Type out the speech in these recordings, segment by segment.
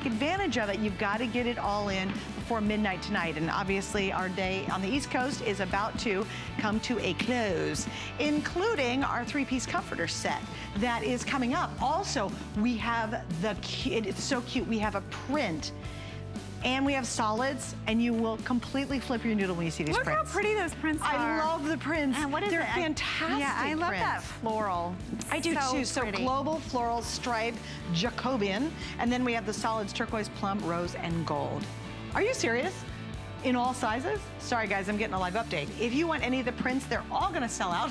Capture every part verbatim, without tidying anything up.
take advantage of it. You've got to get it all in before midnight tonight. And obviously our day on the East Coast is about to come to a close, including our three-piece comforter set that is coming up. Also, we have the, it's so cute, we have a print and we have solids, and you will completely flip your noodle when you see these Look prints. Look how pretty those prints are. I love the prints. And what is They're it? fantastic Yeah, I love prints. that floral. It's I do so too. So pretty. Global floral stripe, Jacobean, and then we have the solids, turquoise, plum, rose, and gold. Are you serious? In all sizes? Sorry guys, I'm getting a live update. If you want any of the prints, they're all gonna sell out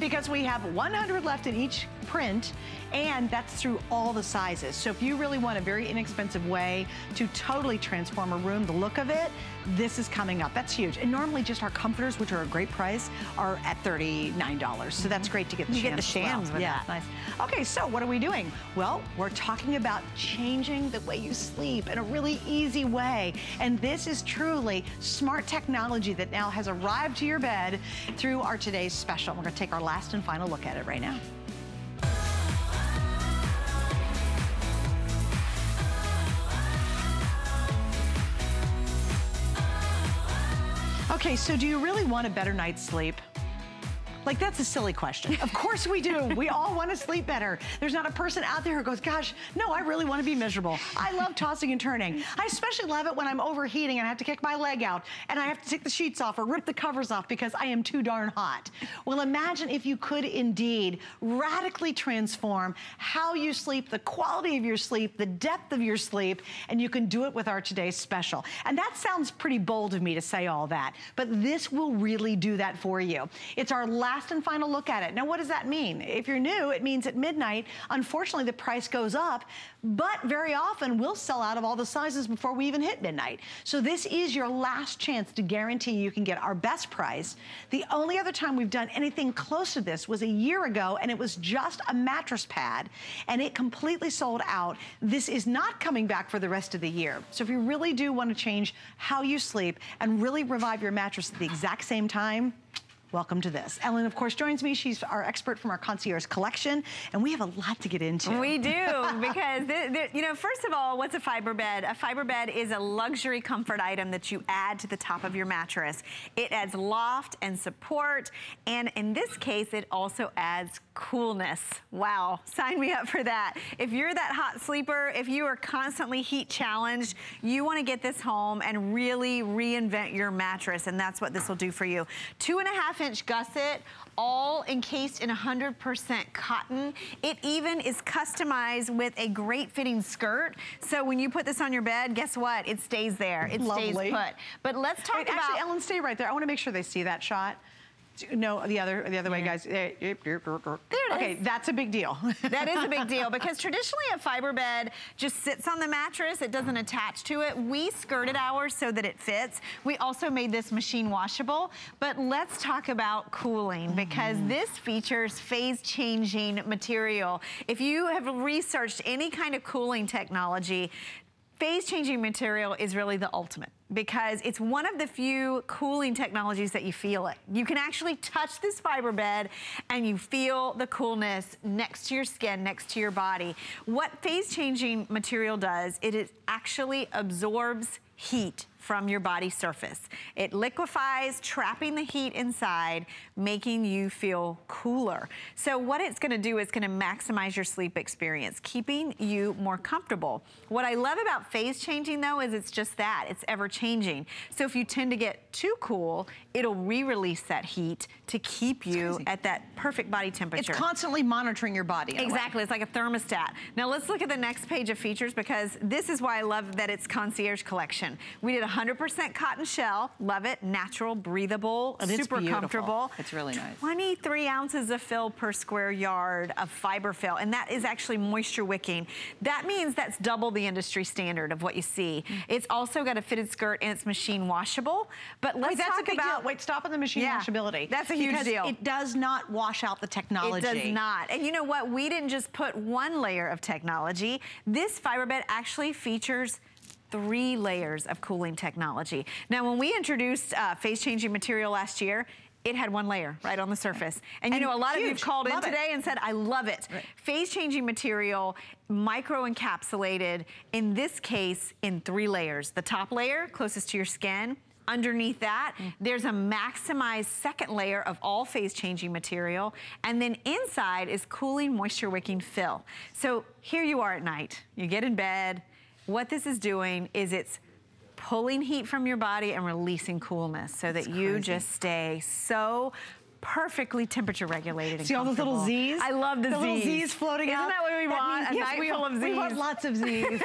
because we have one hundred left in each print, and that's through all the sizes. So if you really want a very inexpensive way to totally transform a room, the look of it, this is coming up. That's huge. And normally just our comforters, which are a great price, are at thirty-nine dollars. Mm-hmm. So that's great to get the shams. You get the shams with that. Nice. Okay, so what are we doing? Well, we're talking about changing the way you sleep in a really easy way. And this is truly smart technology that now has arrived to your bed through our today's special. We're gonna take our last and final look at it right now. Okay, so do you really want a better night's sleep? Like, that's a silly question. Of course we do. We all want to sleep better. There's not a person out there who goes, gosh, no, I really want to be miserable. I love tossing and turning. I especially love it when I'm overheating and I have to kick my leg out and I have to take the sheets off or rip the covers off because I am too darn hot. Well, imagine if you could indeed radically transform how you sleep, the quality of your sleep, the depth of your sleep, and you can do it with our today's special. And that sounds pretty bold of me to say all that, but this will really do that for you. It's our last Last and final look at it. Now, what does that mean? If you're new, it means at midnight, unfortunately, the price goes up, but very often we'll sell out of all the sizes before we even hit midnight. So this is your last chance to guarantee you can get our best price. The only other time we've done anything close to this was a year ago, and it was just a mattress pad, and it completely sold out. This is not coming back for the rest of the year. So if you really do want to change how you sleep and really revive your mattress at the exact same time, welcome to this. Ellen, of course, joins me. She's our expert from our Concierge Collection, and we have a lot to get into. We do, because, they're, they're, you know, first of all, what's a fiber bed? A fiber bed is a luxury comfort item that you add to the top of your mattress. It adds loft and support, and in this case, it also adds coolness. Wow, sign me up for that. If you're that hot sleeper, if you are constantly heat challenged, you want to get this home and really reinvent your mattress, and that's what this will do for you. Two and a half inch gusset, all encased in one hundred percent cotton. It even is customized with a great fitting skirt. So when you put this on your bed, guess what? It stays there. It Lovely. stays put. But let's talk Wait, about... Actually, Ellen, stay right there. I want to make sure they see that shot. No, the other the other yeah. way, guys. There it okay, is. That's a big deal. That is a big deal because traditionally a fiber bed just sits on the mattress. It doesn't attach to it. We skirted ours so that it fits. We also made this machine washable. But let's talk about cooling because mm. this features phase-changing material. If you have researched any kind of cooling technology, phase-changing material is really the ultimate, because it's one of the few cooling technologies that you feel it. You can actually touch this fiber bed and you feel the coolness next to your skin, next to your body. What phase-changing material does, it actually absorbs heat from your body surface. It liquefies, trapping the heat inside, making you feel cooler. So what it's gonna do is gonna maximize your sleep experience, keeping you more comfortable. What I love about phase changing though is it's just that, it's ever changing. So if you tend to get too cool, it'll re-release that heat to keep you at that perfect body temperature. It's constantly monitoring your body. Exactly, it's like a thermostat. Now let's look at the next page of features, because this is why I love that it's Concierge Collection. We did a one hundred percent cotton shell, love it, natural, breathable, and super it's comfortable. It's really nice. twenty-three ounces of fill per square yard of fiber fill, and that is actually moisture wicking. That means that's double the industry standard of what you see. Mm-hmm. It's also got a fitted skirt and it's machine washable. But let's Wait, that's talk a big about deal. Wait, stop on the machine yeah, washability. That's a huge because deal. It does not wash out the technology. It does not. And you know what? We didn't just put one layer of technology. This fiber bed actually features three layers of cooling technology. Now, when we introduced uh, phase-changing material last year, it had one layer right on the surface. And, and you know, a lot huge. of you've called love in today it. and said, I love it. Right. Phase-changing material, micro-encapsulated, in this case, in three layers. The top layer, closest to your skin. Underneath that, mm. there's a maximized second layer of all phase-changing material. And then inside is cooling, moisture-wicking fill. So here you are at night. You get in bed. What this is doing is it's pulling heat from your body and releasing coolness so that you just stay so perfectly temperature regulated and See all those little Z's? I love the, the Z's. little Z's floating Isn't out. Isn't that what we that want? Means, a yes, night we, full of Z's. We want lots of Z's.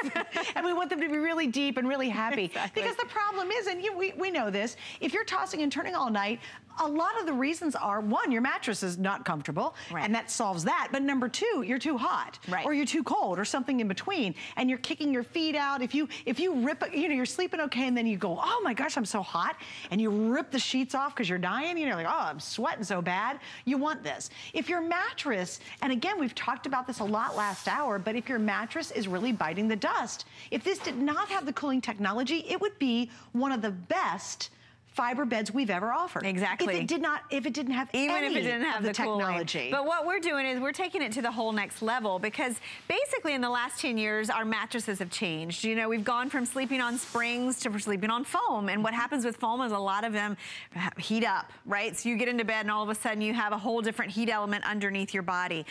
And we want them to be really deep and really happy. Exactly. Because the problem is, and you, we, we know this, if you're tossing and turning all night, a lot of the reasons are, one, your mattress is not comfortable, right. and that solves that. But number two, you're too hot, right. or you're too cold, or something in between, and you're kicking your feet out. If you if you rip, you know, you're sleeping okay, and then you go, oh my gosh, I'm so hot, and you rip the sheets off because you're dying. You know, like, oh, I'm sweating so bad. You want this. If your mattress, and again, we've talked about this a lot last hour, but if your mattress is really biting the dust, if this did not have the cooling technology, it would be one of the best fiber beds we've ever offered. Exactly. If it did not, if it didn't have even any if it didn't have the, the technology. Cooling. But what we're doing is we're taking it to the whole next level, because basically in the last ten years, our mattresses have changed. You know, we've gone from sleeping on springs to sleeping on foam. And what happens with foam is a lot of them heat up, right? So you get into bed and all of a sudden you have a whole different heat element underneath your body.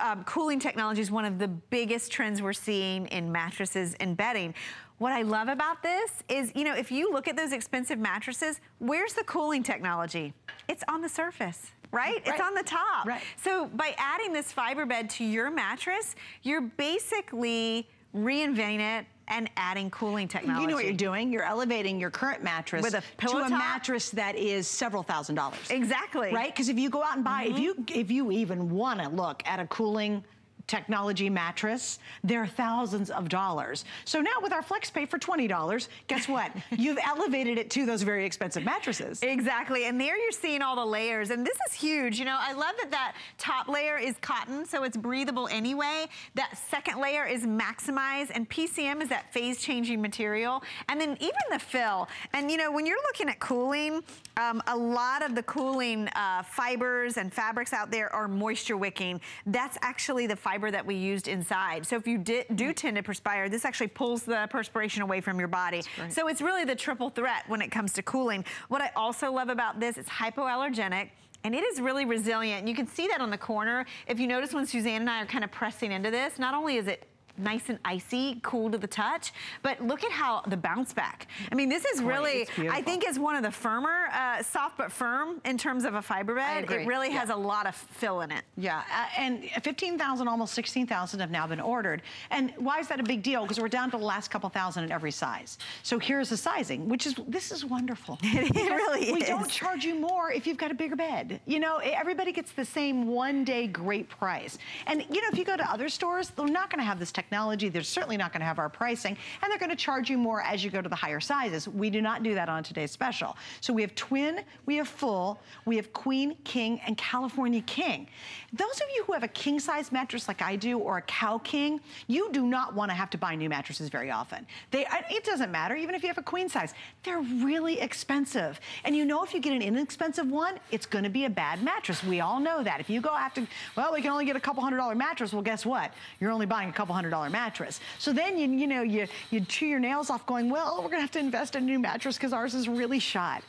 Um, cooling technology is one of the biggest trends we're seeing in mattresses and bedding. What I love about this is, you know, if you look at those expensive mattresses, where's the cooling technology? It's on the surface. Right? Right? It's on the top. Right. So by adding this fiber bed to your mattress, you're basically reinventing it and adding cooling technology. You know what you're doing? You're elevating your current mattress with a pillow to a top. mattress that is several thousand dollars. Exactly. Right? Because if you go out and buy, mm-hmm. if you if you even want to look at a cooling technology mattress, they're thousands of dollars. So now with our FlexPay for twenty dollars, guess what? You've elevated it to those very expensive mattresses. Exactly, and there you're seeing all the layers, and this is huge. You know, I love that that top layer is cotton, so it's breathable anyway. That second layer is maximized, and P C M is that phase-changing material. And then even the fill, and you know, when you're looking at cooling, um, a lot of the cooling uh, fibers and fabrics out there are moisture wicking. That's actually the fiber that we used inside. So if you did, do tend to perspire, this actually pulls the perspiration away from your body. So it's really the triple threat when it comes to cooling. What I also love about this, it's hypoallergenic. And it is really resilient. You can see that on the corner. If you notice when Suzanne and I are kind of pressing into this, not only is it nice and icy, cool to the touch, but look at how the bounce back. I mean, this is really, I think, is one of the firmer, uh, soft but firm in terms of a fiber bed. It really yeah. has a lot of fill in it. Yeah, uh, and fifteen thousand, almost sixteen thousand have now been ordered. And why is that a big deal? Because we're down to the last couple thousand in every size. So here's the sizing, which is, this is wonderful. It really is. We don't charge you more if you've got a bigger bed. You know, everybody gets the same one day great price. And you know, if you go to other stores, they're not gonna have this technology. Technology. They're certainly not going to have our pricing, and they're going to charge you more as you go to the higher sizes. We do not do that on today's special. So we have twin, we have full, we have queen, king, and California king. Those of you who have a king size mattress like I do, or a cow king, you do not want to have to buy new mattresses very often. They, it doesn't matter, even if you have a queen size. They're really expensive. And you know, if you get an inexpensive one, it's going to be a bad mattress. We all know that. If you go after, well, we can only get a couple hundred dollar mattress, well, guess what? You're only buying a couple hundred dollar mattress. So then you you know you you chew your nails off going, well, we're gonna have to invest in a new mattress because ours is really shot.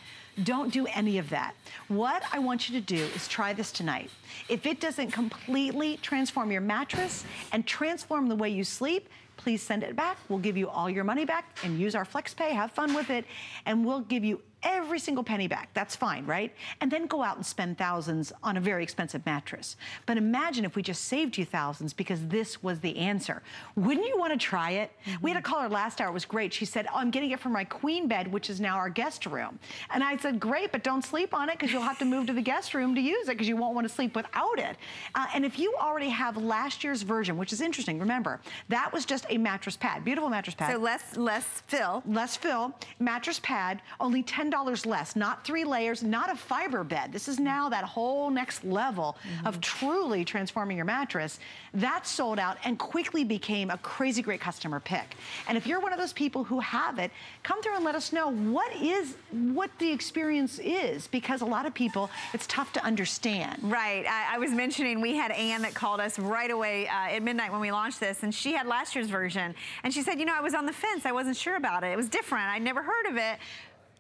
Don't do any of that. What I want you to do is try this tonight. If it doesn't completely transform your mattress and transform the way you sleep, please send it back. We'll give you all your money back and use our FlexPay. Have fun with it, and we'll give you every single penny back. That's fine, right? And then go out and spend thousands on a very expensive mattress. But imagine if we just saved you thousands because this was the answer. Wouldn't you want to try it? Mm-hmm. We had a caller last hour. It was great. She said, oh, I'm getting it from my queen bed, which is now our guest room. And I said, great, but don't sleep on it because you'll have to move to the guest room to use it because you won't want to sleep without it. Uh, and if you already have last year's version, which is interesting, remember, that was just a mattress pad, beautiful mattress pad. So less, less fill. Less fill, mattress pad, only ten ten dollars less, not three layers, not a fiber bed. This is now that whole next level mm-hmm. of truly transforming your mattress. That sold out and quickly became a crazy great customer pick. And if you're one of those people who have it, come through and let us know what is, what the experience is, because a lot of people, it's tough to understand. Right, I, I was mentioning we had Ann that called us right away uh, at midnight when we launched this, and she had last year's version. And she said, you know, I was on the fence, I wasn't sure about it. It was different, I'd never heard of it.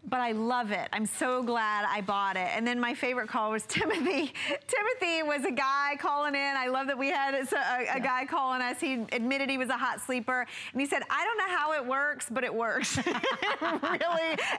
But I love it. I'm so glad I bought it. And then my favorite call was Timothy. Timothy was a guy calling in. I love that we had a, a, yeah. a guy calling us. He admitted he was a hot sleeper. And he said, I don't know how it works, but it works. Really,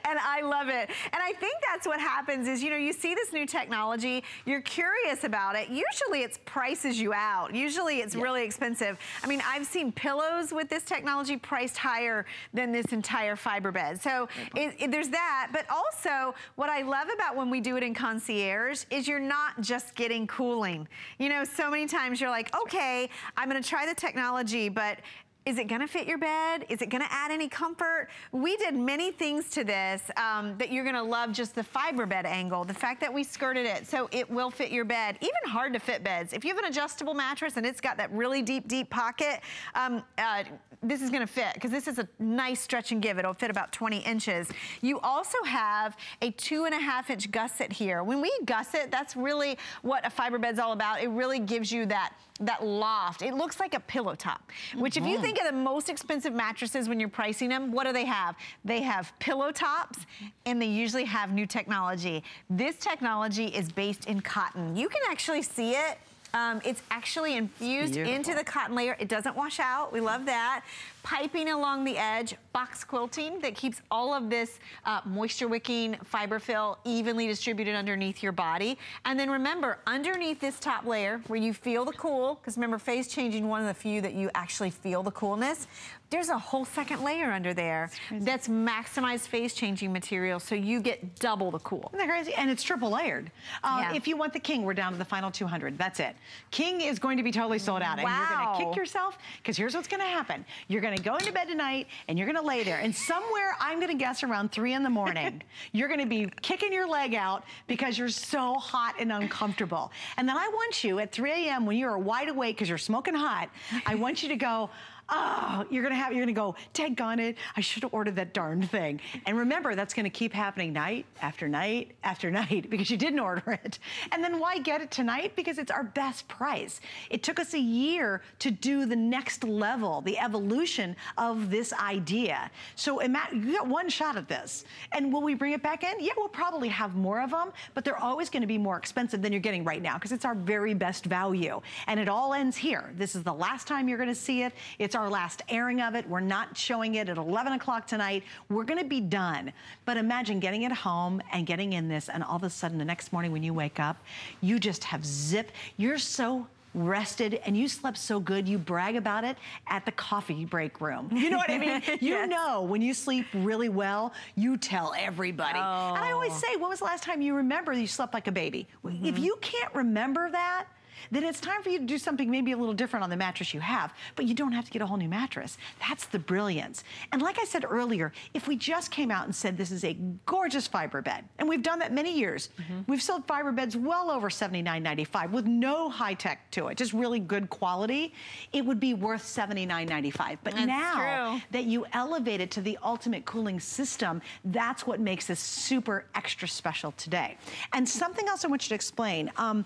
and I love it. And I think that's what happens is, you know, you see this new technology, you're curious about it. Usually it's prices you out. Usually it's yeah. really expensive. I mean, I've seen pillows with this technology priced higher than this entire fiber bed. So it, it, there's that. But also, what I love about when we do it in Concierge is you're not just getting cooling. You know, so many times you're like, okay, I'm gonna try the technology, but is it gonna fit your bed? Is it gonna add any comfort? We did many things to this um, that you're gonna love just the fiber bed angle, the fact that we skirted it so it will fit your bed, even hard to fit beds. If you have an adjustable mattress and it's got that really deep, deep pocket, um, uh, this is gonna fit, because this is a nice stretch and give. It'll fit about twenty inches. You also have a two and a half inch gusset here. When we gusset, that's really what a fiber bed's all about. It really gives you that that loft. It looks like a pillow top, which mm-hmm. if you think of the most expensive mattresses when you're pricing them, what do they have? They have pillow tops, and they usually have new technology. This technology is based in cotton. You can actually see it. Um, it's actually infused Beautiful. into the cotton layer. It doesn't wash out. We love that. Piping along the edge, box quilting that keeps all of this uh, moisture wicking fiber fill evenly distributed underneath your body. And then remember, underneath this top layer where you feel the cool, because remember, phase changing one of the few that you actually feel the coolness, there's a whole second layer under there that's maximized phase changing material, so you get double the cool. Isn't that crazy? And it's triple layered. Um, yeah. If you want the King, we're down to the final two hundred. That's it. King is going to be totally sold out. Wow. And you're going to kick yourself, because here's what's going to happen. You're going to go into bed tonight and you're going to lay there, and somewhere, I'm going to guess around three in the morning, you're going to be kicking your leg out because you're so hot and uncomfortable. And then I want you at three A M when you're wide awake because you're smoking hot, I want you to go, oh, you're gonna have, you're gonna go, daggone it, I should have ordered that darn thing. And remember, that's gonna keep happening night after night after night because you didn't order it. And then why get it tonight? Because it's our best price. It took us a year to do the next level, the evolution of this idea. So imagine, you got one shot at this. And will we bring it back in? Yeah, we'll probably have more of them, but they're always gonna be more expensive than you're getting right now because it's our very best value. And it all ends here. This is the last time you're gonna see it. It's our last airing of it. We're not showing it at eleven o'clock tonight. We're gonna be done. But imagine getting it home and getting in this, and all of a sudden the next morning when you wake up, you just have zip. You're so rested and you slept so good, you brag about it at the coffee break room. You know what I mean? You yes. know when you sleep really well, you tell everybody. Oh. And I always say, when was the last time you remember you slept like a baby? Mm-hmm. If you can't remember that, then it's time for you to do something maybe a little different on the mattress you have, but you don't have to get a whole new mattress. That's the brilliance. And like I said earlier, if we just came out and said this is a gorgeous fiber bed, and we've done that many years, mm-hmm. we've sold fiber beds well over seventy-nine ninety-five with no high tech to it, just really good quality, it would be worth seventy-nine ninety-five. But that's now true. That you elevate it to the ultimate cooling system, that's what makes this super extra special today. And something else I want you to explain. Um,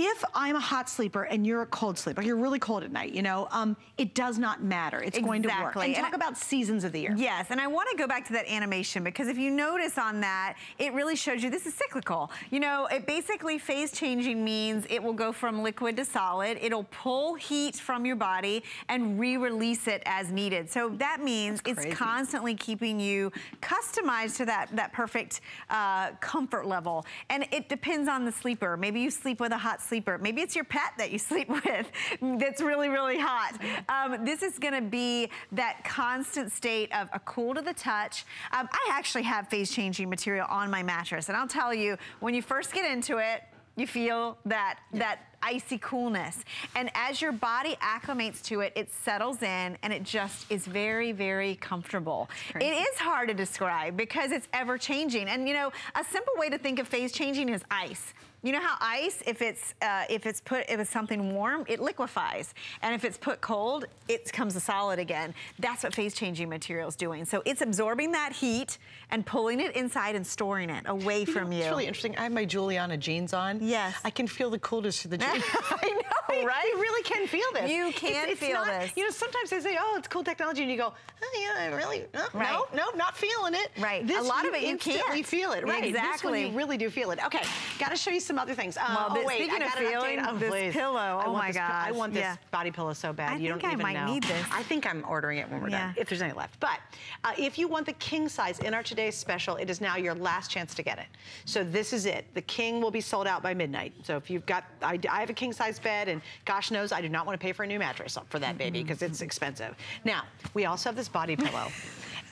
If I'm a hot sleeper and you're a cold sleeper, you're really cold at night, you know, um, it does not matter. It's exactly. going to work. And, and talk I, about seasons of the year. Yes, and I want to go back to that animation, because if you notice on that, it really shows you this is cyclical. You know, it basically phase changing means it will go from liquid to solid. It'll pull heat from your body and re-release it as needed. So that means it's constantly keeping you customized to that, that perfect uh, comfort level. And it depends on the sleeper. Maybe you sleep with a hot sleeper. sleeper. Maybe it's your pet that you sleep with that's really, really hot. Um, this is gonna be that constant state of a cool to the touch. Um, I actually have phase changing material on my mattress, and I'll tell you, when you first get into it, you feel that, yeah. that icy coolness. And as your body acclimates to it, it settles in and it just is very, very comfortable. It is hard to describe because it's ever changing. And you know, a simple way to think of phase changing is ice. You know how ice, if it's uh, if it's put if it's something warm, it liquefies, and if it's put cold, it becomes a solid again. That's what phase changing material is doing. So it's absorbing that heat and pulling it inside and storing it away you from know, you. It's really interesting. I have my Juliana jeans on. Yes, I can feel the coolness through the jeans. I know, right? You really can feel this. You can it's, it's feel not, this. You know, sometimes they say, "Oh, it's cool technology," and you go, "Oh yeah, I really uh, right. no, no, not feeling it." Right. This, a lot you of it you can't feel it. Right. Exactly. This one you really do feel it. Okay, got to show you some other things. Um, well, this, oh, wait, speaking I got of feeling, oh, this please. Pillow, oh my gosh. I want this yeah. body pillow so bad, I you don't I even know. I think I might need this. I think I'm ordering it when we're yeah. done, if there's any left. But uh, if you want the king size in our today's special, it is now your last chance to get it. So this is it. The king will be sold out by midnight. So if you've got, I, I have a king size bed, and gosh knows I do not want to pay for a new mattress for that baby, because it's expensive. Now, we also have this body pillow.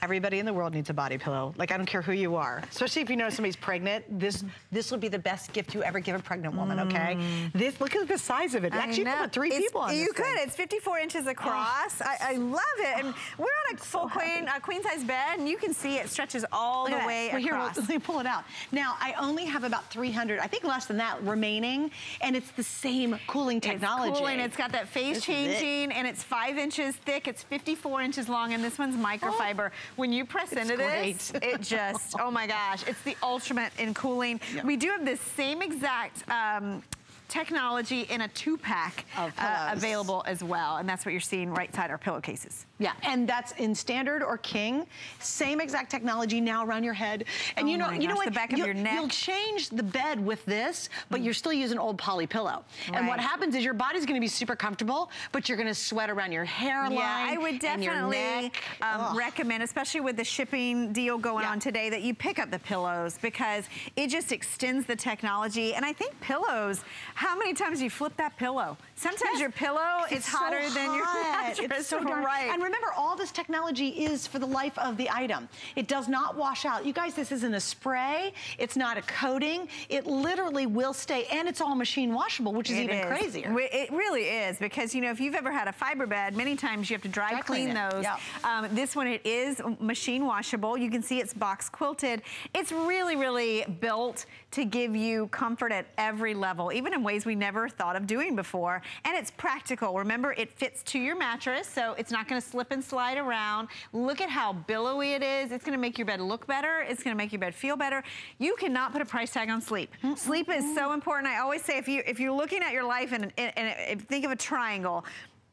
Everybody in the world needs a body pillow. Like, I don't care who you are. Especially if you know somebody's pregnant. This this would be the best gift you ever give a pregnant woman, okay? Mm. This, look at the size of it. I Actually, know. you put three it's, people on You this could. Thing. It's fifty-four inches across. I, I love it. And we're on a full so queen, uh, queen size bed, and you can see it stretches all look the that. way well, across. Here, let me pull it out. Now, I only have about three hundred, I think less than that, remaining, and it's the same cooling technology. It's cooling. It's got that phase this changing, it. and it's five inches thick. It's fifty-four inches long, and this one's microfiber. Oh. When you press it's into great. this, it just, oh my gosh, it's the ultimate in cooling. Yep. We do have this same exact um, technology in a two-pack uh, available as well, and that's what you're seeing right side our pillowcases. Yeah, and that's in standard or king. Same exact technology now around your head, and oh you know, you gosh, know what? The back of you'll, your neck. You'll change the bed with this, but mm. you're still using old poly pillow. Right. And what happens is your body's going to be super comfortable, but you're going to sweat around your hairline. Yeah, I would definitely um, recommend, especially with the shipping deal going yeah. on today, that you pick up the pillows, because it just extends the technology. And I think pillows. How many times do you flip that pillow? Sometimes your pillow is it's hotter so than your mattress. It's so darn right. And remember, all this technology is for the life of the item. It does not wash out. You guys, this isn't a spray. It's not a coating. It literally will stay, and it's all machine washable, which is it even is. crazier. It really is, because you know, if you've ever had a fiber bed, many times you have to dry, dry clean, clean those. Yep. Um, this one, it is machine washable. You can see it's box quilted. It's really, really built to give you comfort at every level, even in ways we never thought of doing before. And it's practical. Remember, it fits to your mattress, so it's not going to slip and slide around. Look at how billowy it is. It's going to make your bed look better. It's going to make your bed feel better. You cannot put a price tag on sleep. Mm-hmm. Sleep is so important. I always say, if you if you're looking at your life and and think of a triangle,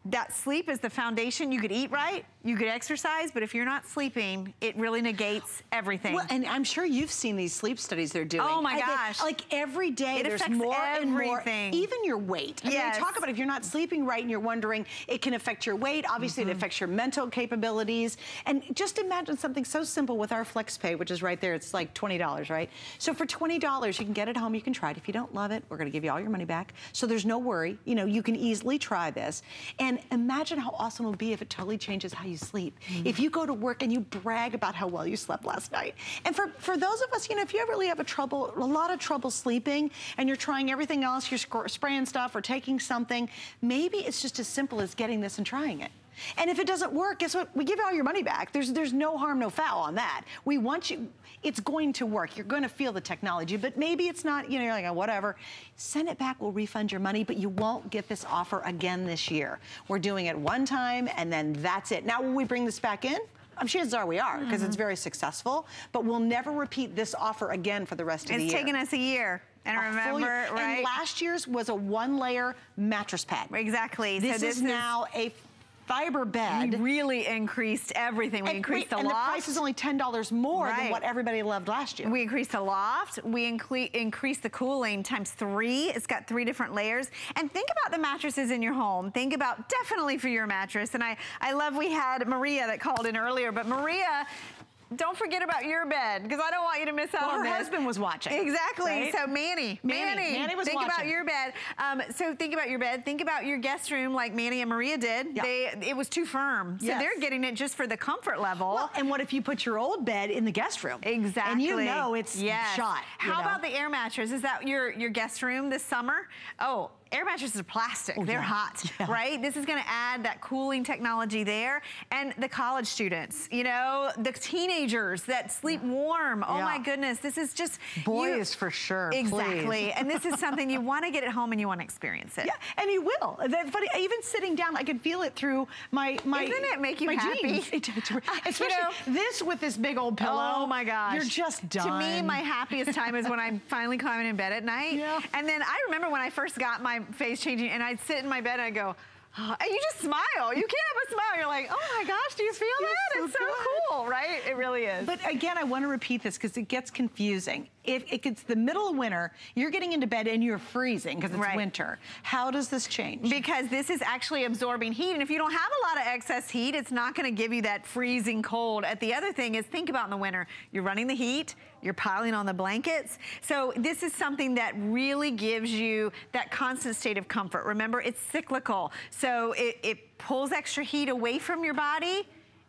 that sleep is the foundation. You could eat right, you could exercise, but if you're not sleeping, it really negates everything. Well, and I'm sure you've seen these sleep studies they're doing. Oh my gosh. They, like every day it there's more everything. and more, even your weight. I yes. mean, we talk about if you're not sleeping right and you're wondering, it can affect your weight, obviously mm-hmm. it affects your mental capabilities. And just imagine something so simple with our FlexPay, which is right there, it's like twenty dollars, right? So for twenty dollars, you can get it home, you can try it. If you don't love it, we're gonna give you all your money back. So there's no worry, you know, you can easily try this. And And imagine how awesome it would be if it totally changes how you sleep. Mm-hmm. If you go to work and you brag about how well you slept last night. And for, for those of us, you know, if you really have a trouble, a lot of trouble sleeping, and you're trying everything else, you're spraying stuff or taking something, maybe it's just as simple as getting this and trying it. And if it doesn't work, guess what? We give all your money back. There's there's no harm, no foul on that. We want you, it's going to work. You're going to feel the technology, but maybe it's not, you know, you're like, oh, whatever. Send it back, we'll refund your money, but you won't get this offer again this year. We're doing it one time, and then that's it. Now, will we bring this back in? I'm sure it's we are, because mm-hmm. it's very successful, but we'll never repeat this offer again for the rest of it's the year. It's taken us a year. And remember, right? And last year's was a one-layer mattress pad. Exactly. This, so this is, is now a... fiber bed. We really increased everything. We and increased we, the and loft. And the price is only ten dollars more right. than what everybody loved last year. We increased the loft. We increased the cooling times three. It's got three different layers. And think about the mattresses in your home. Think about definitely for your mattress. And I, I love we had Maria that called in earlier, but Maria... don't forget about your bed, because I don't want you to miss out well, on her this. husband was watching. Exactly. Right? So Manny, Manny, Manny, Manny was think watching. about your bed. Um, so think about your bed. Think about your guest room, like Manny and Maria did. Yeah. They it was too firm, yes. so they're getting it just for the comfort level. Well, and what if you put your old bed in the guest room? Exactly. And you know it's yes. shot. How know? about the air mattress? Is that your your guest room this summer? Oh. air mattresses are plastic. Oh, They're yeah. hot, yeah. right? This is gonna add that cooling technology there. And the college students, you know, the teenagers that sleep yeah. warm. Oh yeah. my goodness, this is just... Boys you, for sure, Exactly, and this is something you wanna get at home and you wanna experience it. Yeah, and you will. That, but even sitting down, I can feel it through my my. Doesn't it make you happy? It, especially you know, this with this big old pillow. Oh my gosh. You're just done. To me, my happiest time is when I'm finally climbing in bed at night. Yeah. And then I remember when I first got my face changing and I'd sit in my bed and I'd go, oh, and you just smile. You can't have a smile. You're like, oh my gosh, do you feel You're that? So it's so good. Cool, right? It really is. But again, I want to repeat this because it gets confusing. If it gets the middle of winter, you're getting into bed and you're freezing because it's right. winter. How does this change? Because this is actually absorbing heat, and if you don't have a lot of excess heat, it's not going to give you that freezing cold. And the other thing is, think about in the winter, you're running the heat, you're piling on the blankets. So this is something that really gives you that constant state of comfort. Remember, it's cyclical. So it, it pulls extra heat away from your body,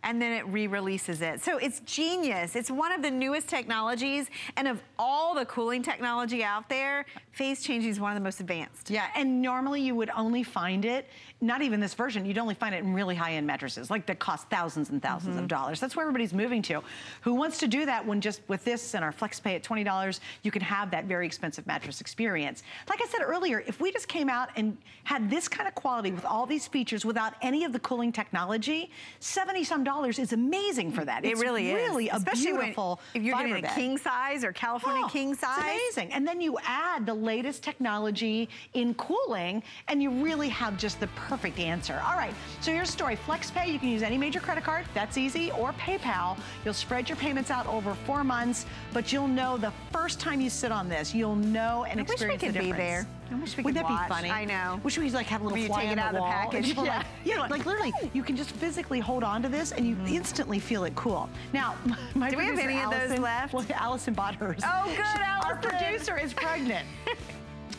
and then it re-releases it. So it's genius. It's one of the newest technologies, and of all the cooling technology out there, phase changing is one of the most advanced. Yeah, and normally you would only find it, not even this version, you'd only find it in really high-end mattresses, like that cost thousands and thousands mm-hmm. of dollars. That's where everybody's moving to. Who wants to do that when just with this and our FlexPay at twenty dollars, you can have that very expensive mattress experience. Like I said earlier, if we just came out and had this kind of quality with all these features without any of the cooling technology, seventy-some dollars is amazing for that. It's it really is. really a Especially beautiful when, if you're getting bed. a king size or California oh, king size. It's amazing. And then you add the latest technology in cooling and you really have just the perfect answer. All right, so your story, FlexPay, you can use any major credit card, that's easy, or PayPal. You'll spread your payments out over four months, but you'll know the first time you sit on this, you'll know and I experience the difference. I wish we could be there. I wish we could Wouldn't that watch. be funny? I know. Wish we like had a little Where fly you take it out of the package. Yeah, like, yeah like literally, you can just physically hold on to this and you mm-hmm. instantly feel it cool. Now, my Do we have any Allison, of those left? Well, Allison bought hers. Oh, good, she, Allison. Our producer is pregnant.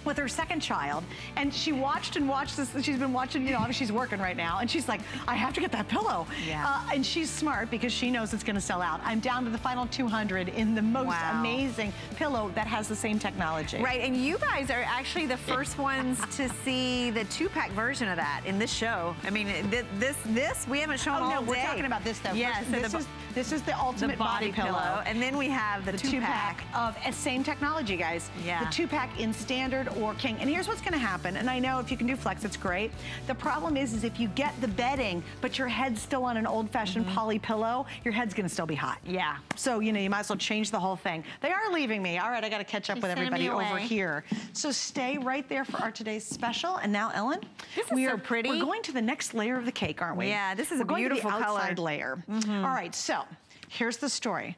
with her second child, and she watched and watched this, she's been watching, you know, she's working right now, and she's like, I have to get that pillow. Yeah. Uh, and she's smart because she knows it's gonna sell out. I'm down to the final two hundred in the most wow. amazing pillow that has the same technology. Right, and you guys are actually the first ones to see the two-pack version of that in this show. I mean, th this, this, we haven't shown oh, all no, day. We're talking about this, though. Yeah, first, so this, the, is, this is the ultimate the body, body pillow. pillow. And then we have the, the two-pack. Of uh, same technology, guys. Yeah. The two-pack in standard or king. And here's what's gonna happen, and I know if you can do flex, it's great. The problem is, is if you get the bedding, but your head's still on an old-fashioned mm-hmm. poly pillow, your head's gonna still be hot. Yeah. So, you know, you might as well change the whole thing. They are leaving me. All right, I gotta catch up She's with everybody over here. So stay right there for our today's special. And now, Ellen, this is we so are pretty. We're going to the next layer of the cake, aren't we? Yeah, this is we're a going beautiful to the outside color. layer. Mm-hmm. All right, so here's the story.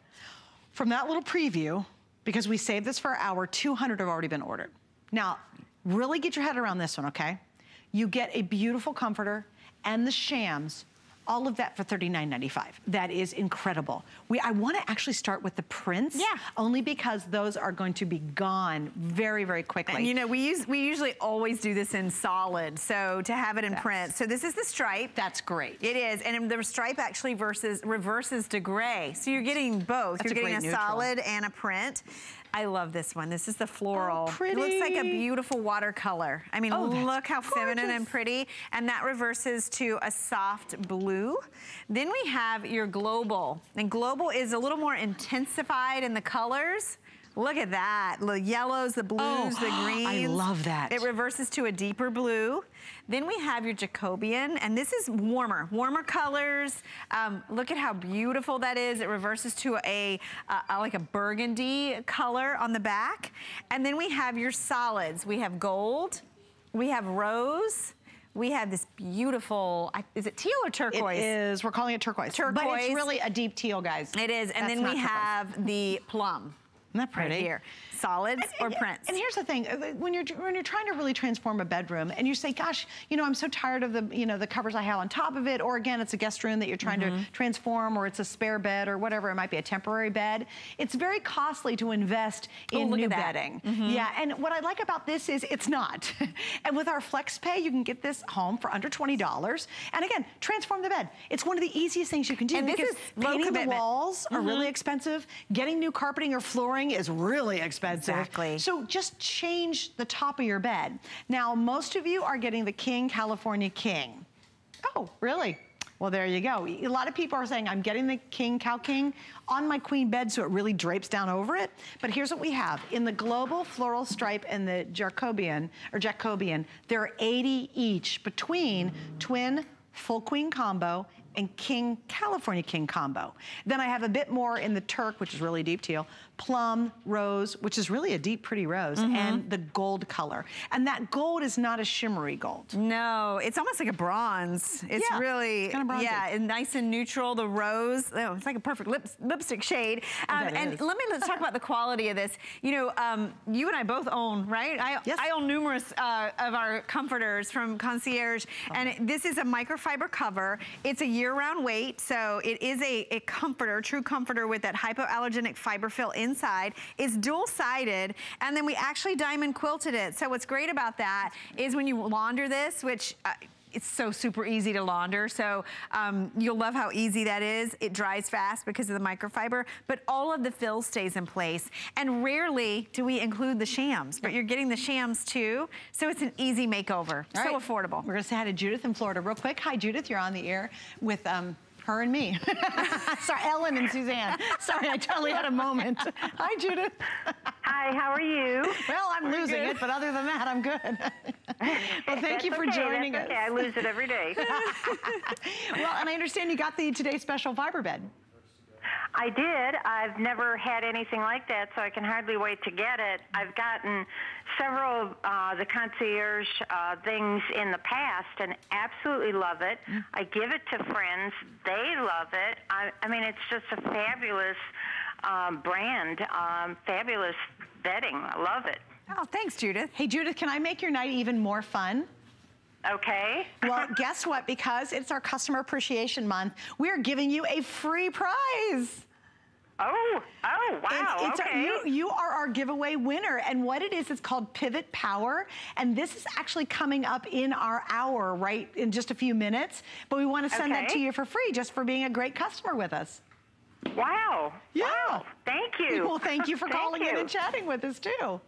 From that little preview, because we saved this for our hour, two hundred have already been ordered. Now, really get your head around this one, okay? You get a beautiful comforter and the shams, all of that for thirty-nine ninety-five. That is incredible. We, I wanna actually start with the prints, yeah. only because those are going to be gone very, very quickly. And you know, we use we usually always do this in solid, so to have it in that's, print. So this is the stripe. That's great. It is, and the stripe actually versus, reverses to gray. So you're getting both. That's you're a getting a neutral. solid and a print. I love this one. This is the floral. Oh, pretty. It looks like a beautiful watercolor. I mean, oh, look how gorgeous. feminine and pretty. And that reverses to a soft blue. Then we have your global. And global is a little more intensified in the colors. Look at that. The yellows, the blues, oh, the greens. I love that. It reverses to a deeper blue. Then we have your Jacobean, and this is warmer, warmer colors. Um, look at how beautiful that is. It reverses to a, uh, like a burgundy color on the back. And then we have your solids. We have gold, we have rose, we have this beautiful, is it teal or turquoise? It is, we're calling it turquoise. Turquoise. But it's really a deep teal, guys. It is, and That's then we turquoise. have the plum. Isn't that pretty? Right here. Solids and, or prints. And here's the thing, when you're when you're trying to really transform a bedroom and you say, gosh, you know, I'm so tired of the, you know, the covers I have on top of it, or again, it's a guest room that you're trying mm-hmm. to transform, or it's a spare bed or whatever, it might be a temporary bed. It's very costly to invest in oh, look new at that. bedding. Mm-hmm. Yeah, and what I like about this is it's not. And with our FlexPay, you can get this home for under twenty dollars. And again, transform the bed. It's one of the easiest things you can do. And this is low commitment. Painting the walls mm-hmm. are really expensive. Getting new carpeting or flooring is really expensive. expensive. Exactly. So just change the top of your bed. Now, most of you are getting the King, California King. Oh, really? Well, there you go. A lot of people are saying, I'm getting the King, Cow King on my queen bed so it really drapes down over it. But here's what we have. In the Global Floral Stripe and the Jacobean, or Jacobean, there are eighty each between twin, full queen combo, and King, California King combo. Then I have a bit more in the Turk, which is really deep teal, plum, rose, which is really a deep, pretty rose, mm-hmm. and the gold color. And that gold is not a shimmery gold. No, it's almost like a bronze. It's yeah, really, it's kind of bronzy. Yeah, and nice and neutral. The rose, oh, it's like a perfect lip, lipstick shade. Um, and is. let me let's talk about the quality of this. You know, um, you and I both own, right? I, yes. I own numerous uh, of our comforters from Concierge, oh. and this is a microfiber cover. It's a year round weight, so it is a, a comforter, true comforter with that hypoallergenic fiber fill inside. It's dual-sided, and then we actually diamond quilted it. So what's great about that is when you launder this, which uh, it's so super easy to launder, so um, you'll love how easy that is. It dries fast because of the microfiber, but all of the fill stays in place. And rarely do we include the shams, but you're getting the shams too, so it's an easy makeover. All so right. affordable. We're gonna say hi to Judith in Florida real quick. Hi, Judith, you're on the air with um, her and me. Sorry, Ellen and Suzanne. Sorry, I totally had a moment. Hi, Judith. Hi, how are you? Well, I'm We're losing good. it, but other than that, I'm good. Well, thank you for okay, joining that's us. Okay, I lose it every day. Well, and I understand you got the Today Special Fiber Bed. I did. I've never had anything like that, so I can hardly wait to get it. I've gotten several of uh, the concierge uh, things in the past and absolutely love it. I give it to friends. They love it. I, I mean, it's just a fabulous um, brand, um, fabulous bedding. I love it. Oh, thanks, Judith. Hey, Judith, can I make your night even more fun? Okay. Well, guess what? Because it's our Customer Appreciation Month, we're giving you a free prize. Oh, oh, wow, it's, it's okay. Our, you, you are our giveaway winner, and what it is, it's called Pivot Power, and this is actually coming up in our hour, right, in just a few minutes, but we want to send okay. that to you for free just for being a great customer with us. Wow. Yeah. Wow. Thank you. Well, thank you for thank calling you. in and chatting with us, too.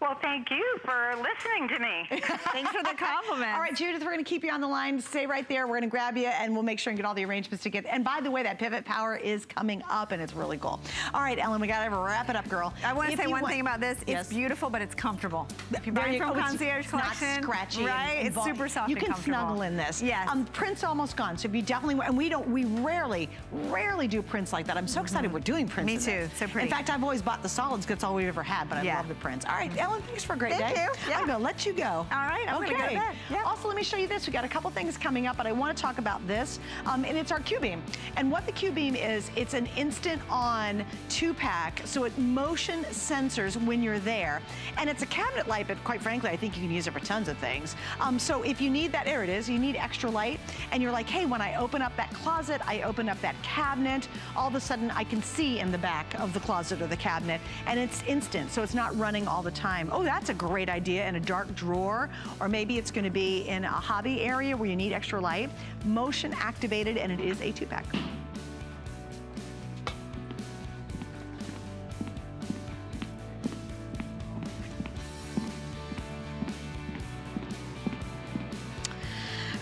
Well, thank you for listening to me. Thanks for the compliment. All right, Judith, we're going to keep you on the line. Stay right there. We're going to grab you, and we'll make sure and get all the arrangements to get. And by the way, that Pivot Power is coming up, and it's really cool. All right, Ellen, we got to wrap it up, girl. I want to say one want... thing about this. Yes. It's beautiful, but it's comfortable. If you buy it from Concierge Collection, it's not scratchy. Right? It's super soft and comfortable. You can snuggle in this. Yes. Um, print's almost gone, so you definitely, and we don't, we rarely, rarely do prints like that. I'm so excited mm-hmm. we're doing prints. Me too. So pretty. In fact, I've always bought the solids because it's all we've ever had, but I yeah. love the prints. All right, Ellen, thanks for a great Thank day. Thank you. Yeah. I'm going to let you go. All right. I'm okay. Gonna go to yeah. Also, let me show you this. We've got a couple things coming up, but I want to talk about this, um, and it's our Q-Beam. And what the Q-Beam is, it's an instant-on two-pack, so it motion sensors when you're there. And it's a cabinet light, but quite frankly, I think you can use it for tons of things. Um, so if you need that, there it is, you need extra light, and you're like, hey, when I open up that closet, I open up that cabinet, all of a sudden I can see in the back of the closet or the cabinet, and it's instant, so it's not running all the time. Time. Oh, that's a great idea in a dark drawer, or maybe it's going to be in a hobby area where you need extra light. Motion activated, and it is a two-pack.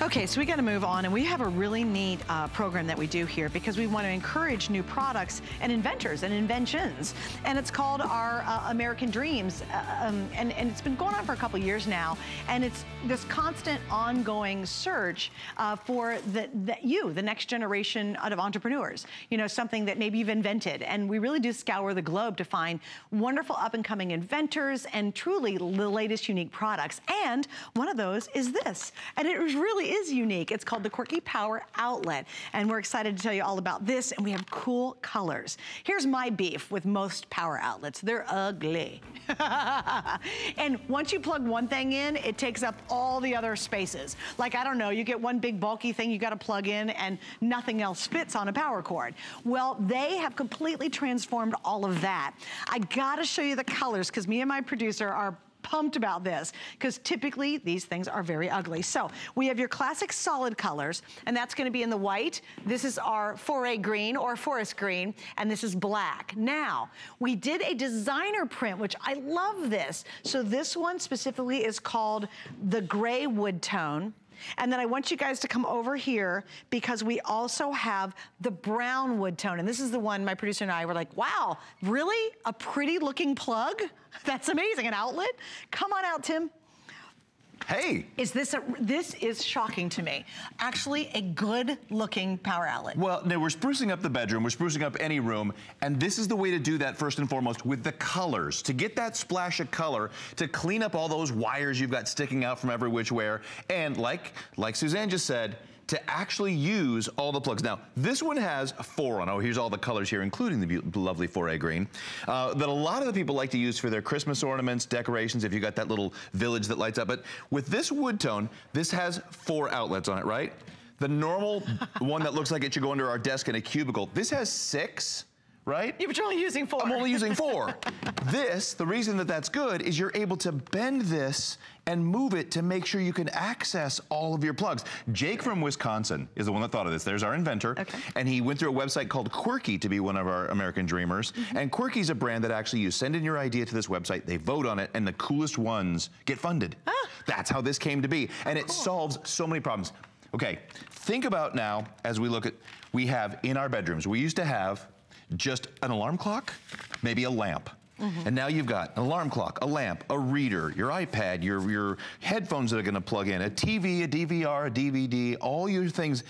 Okay, so we got to move on, and we have a really neat uh, program that we do here because we want to encourage new products and inventors and inventions, and it's called our uh, American Dreams, uh, um, and, and it's been going on for a couple years now, and it's this constant ongoing search uh, for the, the, you, the next generation of entrepreneurs, you know, something that maybe you've invented, and we really do scour the globe to find wonderful up-and-coming inventors and truly the latest unique products, and one of those is this, and it was really is unique. It's called the Quirky Power Outlet, and we're excited to tell you all about this, and we have cool colors. Here's my beef with most power outlets. They're ugly. And once you plug one thing in, it takes up all the other spaces. Like, I don't know, you get one big bulky thing you got to plug in, and nothing else fits on a power cord. Well, they have completely transformed all of that. I got to show you the colors, because me and my producer are pumped about this because typically these things are very ugly. So we have your classic solid colors, and that's going to be in the white. This is our foray green or forest green, and this is black. Now, we did a designer print, which I love this. So this one specifically is called the gray wood tone. And then I want you guys to come over here because we also have the brown wood tone. And this is the one my producer and I were like, wow, really? A pretty looking plug? That's amazing, an outlet? Come on out, Tim. Hey. Is this a, this is shocking to me. Actually a good looking power outlet. Well, no, we're sprucing up the bedroom, we're sprucing up any room, and this is the way to do that first and foremost with the colors. To get that splash of color, to clean up all those wires you've got sticking out from every which where, and like, like Suzanne just said, to actually use all the plugs. Now, this one has four on. Oh, here's all the colors here, including the lovely foray green, uh, that a lot of the people like to use for their Christmas ornaments, decorations, if you got that little village that lights up. But with this wood tone, this has four outlets on it, right? The normal one that looks like it should go under our desk in a cubicle, this has six. Right? Yeah, but you're only using four. I'm only using four. This, the reason that that's good is you're able to bend this and move it to make sure you can access all of your plugs. Jake from Wisconsin is the one that thought of this. There's our inventor. Okay. And he went through a website called Quirky to be one of our American dreamers. Mm-hmm. And Quirky's a brand that actually you send in your idea to this website, they vote on it, and the coolest ones get funded. Ah. That's how this came to be. And oh, it cool. solves so many problems. Okay, think about now as we look at, we have in our bedrooms, we used to have just an alarm clock, maybe a lamp. Mm-hmm. And now you've got an alarm clock, a lamp, a reader, your iPad, your, your headphones that are gonna plug in, a T V, a D V R, a D V D, all your things.